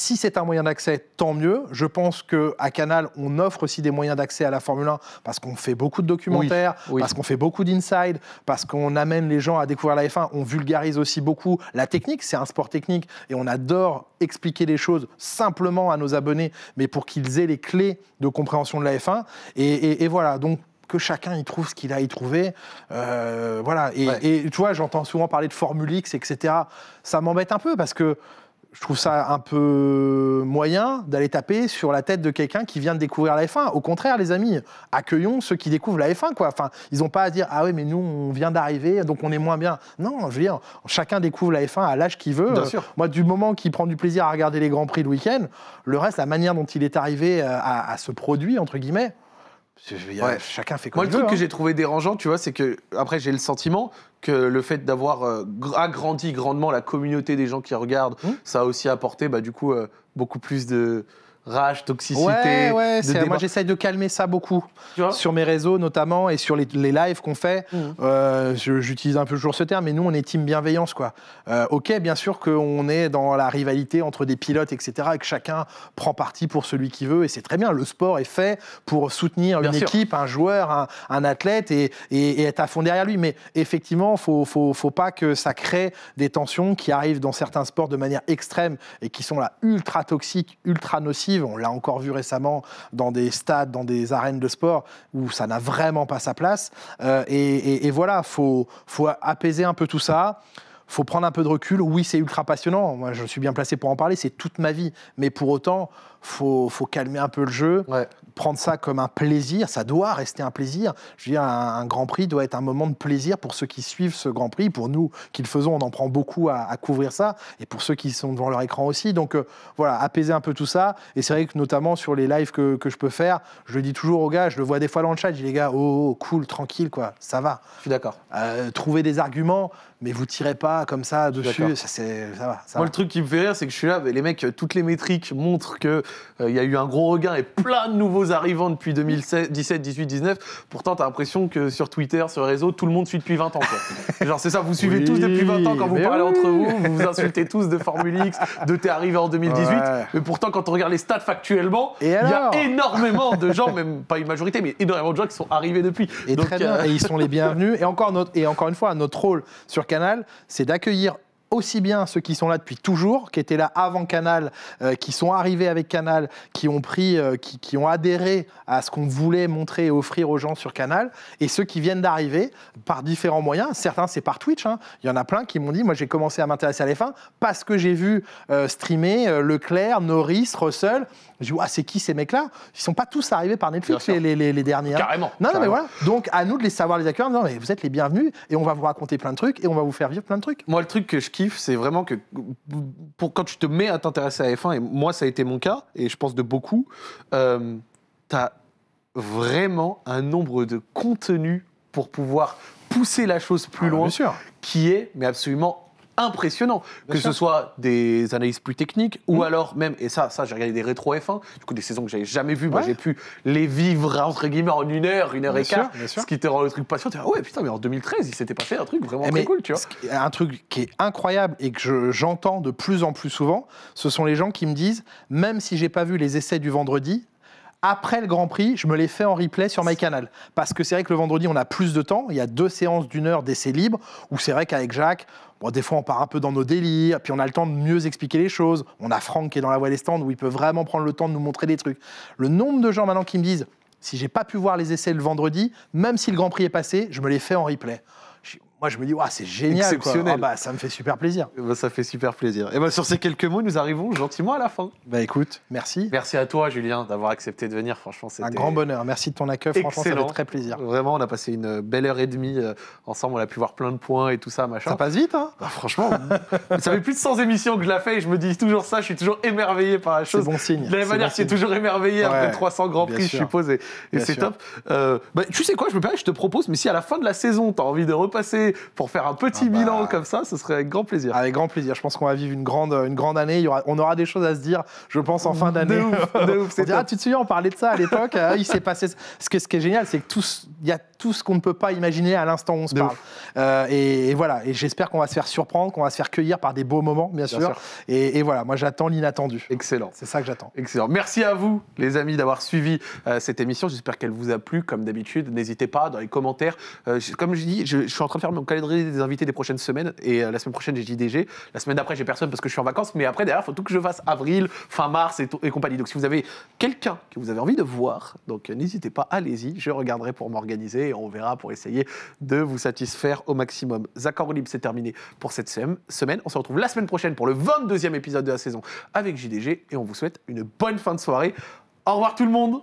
Si c'est un moyen d'accès, tant mieux. Je pense qu'à Canal, on offre aussi des moyens d'accès à la Formule un parce qu'on fait beaucoup de documentaires, oui, oui. parce qu'on fait beaucoup d'inside, parce qu'on amène les gens à découvrir la F un. On vulgarise aussi beaucoup la technique. C'est un sport technique et on adore expliquer les choses simplement à nos abonnés, mais pour qu'ils aient les clés de compréhension de la F un. Et, et, et voilà, donc... que chacun y trouve ce qu'il a y trouvé. Euh, voilà. Et, ouais. et tu vois, j'entends souvent parler de Formule X, et cetera. Ça m'embête un peu parce que je trouve ça un peu moyen d'aller taper sur la tête de quelqu'un qui vient de découvrir la F un. Au contraire, les amis, accueillons ceux qui découvrent la F un, quoi. Enfin, ils n'ont pas à dire « Ah oui, mais nous, on vient d'arriver, donc on est moins bien. » Non, je veux dire, chacun découvre la F un à l'âge qu'il veut. Bien euh, sûr. Moi, du moment qu'il prend du plaisir à regarder les Grands Prix le week-end, le reste, la manière dont il est arrivé à, à ce produit, entre guillemets, ouais. chacun fait comme il veut. Moi, le truc hein. que j'ai trouvé dérangeant, tu vois, c'est que, après, j'ai le sentiment... que le fait d'avoir euh, agrandi grandement la communauté des gens qui regardent, mmh. ça a aussi apporté, bah, du coup, euh, beaucoup plus de rage, toxicité. Ouais, ouais, de moi, j'essaye de calmer ça beaucoup, sur mes réseaux notamment, et sur les, les lives qu'on fait. Mmh. Euh, je, j'utilise un peu toujours ce terme, mais nous, on est team bienveillance, quoi. Euh, OK, bien sûr qu'on est dans la rivalité entre des pilotes, et cetera, et que chacun prend parti pour celui qui veut, et c'est très bien. Le sport est fait pour soutenir bien une sûr. équipe, un joueur, un, un athlète, et, et, et être à fond derrière lui. Mais effectivement, il faut, faut, faut pas que ça crée des tensions qui arrivent dans certains sports de manière extrême, et qui sont là ultra toxiques, ultra nocives. On l'a encore vu récemment dans des stades, dans des arènes de sport où ça n'a vraiment pas sa place. Euh, et, et, et voilà, il faut, faut apaiser un peu tout ça. Il faut prendre un peu de recul. Oui, c'est ultra passionnant. Moi, je suis bien placé pour en parler. C'est toute ma vie. Mais pour autant, il faut, faut calmer un peu le jeu, ouais. prendre ça comme un plaisir. Ça doit rester un plaisir. Je veux dire, un, un Grand Prix doit être un moment de plaisir pour ceux qui suivent ce Grand Prix. Pour nous qui le faisons, on en prend beaucoup à, à couvrir ça. Et pour ceux qui sont devant leur écran aussi. Donc, euh, voilà, apaiser un peu tout ça. Et c'est vrai que notamment sur les lives que, que je peux faire, je le dis toujours aux gars, je le vois des fois dans le chat, je dis les gars, oh, oh cool, tranquille, quoi, ça va. Je suis d'accord. Euh, trouver des arguments, mais vous tirez pas comme ça dessus, ça, c'est, ça va. Ça Moi, va. Le truc qui me fait rire, c'est que je suis là, mais les mecs, toutes les métriques montrent qu'il euh, y a eu un gros regain et plein de nouveaux nouveaux arrivants depuis deux mille dix-sept, dix-huit, dix-neuf. Pourtant, t'as l'impression que sur Twitter, sur les réseaux, tout le monde suit depuis vingt ans. Quoi. Genre, c'est ça, vous suivez oui, tous depuis vingt ans quand vous parlez oui. entre vous, vous vous insultez tous de Formule X, de t'es arrivé en deux mille dix-huit. Ouais. Mais pourtant, quand on regarde les stats factuellement, il y a énormément de gens, même pas une majorité, mais énormément de gens qui sont arrivés depuis. Et donc, très bien, euh... et ils sont les bienvenus. Et encore, notre, et encore une fois, notre rôle sur Canal, c'est d'accueillir aussi bien ceux qui sont là depuis toujours, qui étaient là avant Canal, euh, qui sont arrivés avec Canal, qui ont pris, euh, qui, qui ont adhéré à ce qu'on voulait montrer et offrir aux gens sur Canal, et ceux qui viennent d'arriver par différents moyens. Certains, c'est par Twitch. Hein. Il y en a plein qui m'ont dit, moi j'ai commencé à m'intéresser à la F un parce que j'ai vu euh, streamer euh, Leclerc, Norris, Russell. Je dis, ah, c'est qui ces mecs-là? Ils ne sont pas tous arrivés par Netflix, les, les, les, les derniers. Carrément. Hein. Non, carrément. Non, mais voilà. Donc, à nous de les savoir, les accueillir. Non, mais vous êtes les bienvenus et on va vous raconter plein de trucs et on va vous faire vivre plein de trucs. Moi, le truc que je kiffe, c'est vraiment que pour, quand tu te mets à t'intéresser à F un, et moi, ça a été mon cas, et je pense de beaucoup, euh, tu as vraiment un nombre de contenus pour pouvoir pousser la chose plus ah, loin, bien sûr. Qui est, mais absolument impressionnant, bien que sûr. Ce soit des analyses plus techniques ou mmh. alors même, et ça, ça j'ai regardé des rétro F un, du coup des saisons que j'avais jamais vues, ouais. moi j'ai pu les vivre entre guillemets en une heure, une heure bien et quart, ce qui te rend le truc patient. Tu dis, ah ouais putain mais en deux mille treize il s'était passé un truc vraiment et très mais, cool, tu vois. Un truc qui est incroyable et que j'entends je, de plus en plus souvent, ce sont les gens qui me disent, même si j'ai pas vu les essais du vendredi, après le Grand Prix, je me les fais en replay sur MyCanal. Parce que c'est vrai que le vendredi, on a plus de temps. Il y a deux séances d'une heure d'essais libres où c'est vrai qu'avec Jacques, bon, des fois, on part un peu dans nos délires, puis on a le temps de mieux expliquer les choses. On a Franck qui est dans la voie des stands où il peut vraiment prendre le temps de nous montrer des trucs. Le nombre de gens maintenant qui me disent « Si j'ai pas pu voir les essais le vendredi, même si le Grand Prix est passé, je me les fais en replay ». Moi, je me dis, ouais, c'est génial. Exceptionnel. Quoi. Ah, bah, ça me fait super plaisir. Bah, ça fait super plaisir. Et bah, sur ces quelques mots, nous arrivons gentiment à la fin. Bah, écoute, merci. Merci à toi, Julien, d'avoir accepté de venir. Franchement, c'était un grand bonheur. Merci de ton accueil. Excellent. Franchement, ça fait très plaisir. Vraiment, on a passé une belle heure et demie ensemble. On a pu voir plein de points et tout ça, machin. Ça passe vite, hein. Bah, franchement, ça fait plus de cent émissions que je la fais et je me dis toujours ça. Je suis toujours émerveillé par la chose. C'est bon signe. De la même manière, je suis toujours émerveillé ouais. après trois cents grands prix, je suppose. Et, et c'est top. Euh, bah, tu sais quoi, je me permets, je te propose, mais si à la fin de la saison, tu as envie de repasser pour faire un petit ah bah, bilan comme ça, ce serait avec grand plaisir. Avec grand plaisir. Je pense qu'on va vivre une grande, une grande année. Il y aura, on aura des choses à se dire, je pense, en fin d'année. Ah, tu te souviens, on parlait de ça à l'époque. euh, il s'est passé. Ce, que, ce qui est génial, c'est que tout, il y a tout ce qu'on ne peut pas imaginer à l'instant où on se de parle. Euh, et, et voilà. Et j'espère qu'on va se faire surprendre, qu'on va se faire cueillir par des beaux moments, bien, bien sûr. sûr. Et, et voilà. Moi, j'attends l'inattendu. Excellent. C'est ça que j'attends. Excellent. Merci à vous, les amis, d'avoir suivi euh, cette émission. J'espère qu'elle vous a plu, comme d'habitude. N'hésitez pas dans les commentaires. Euh, comme je dis, je, je suis en train de faire mon calendrier des invités des prochaines semaines, et euh, la semaine prochaine j'ai J D G, la semaine d'après j'ai personne parce que je suis en vacances, mais après derrière il faut tout que je fasse avril, fin mars et, et compagnie. Donc si vous avez quelqu'un que vous avez envie de voir, donc euh, n'hésitez pas, allez-y, je regarderai pour m'organiser et on verra pour essayer de vous satisfaire au maximum. Zack en Roue Libre, c'est terminé pour cette semaine. On se retrouve la semaine prochaine pour le vingt-deuxième épisode de la saison avec J D G et on vous souhaite une bonne fin de soirée. Au revoir tout le monde.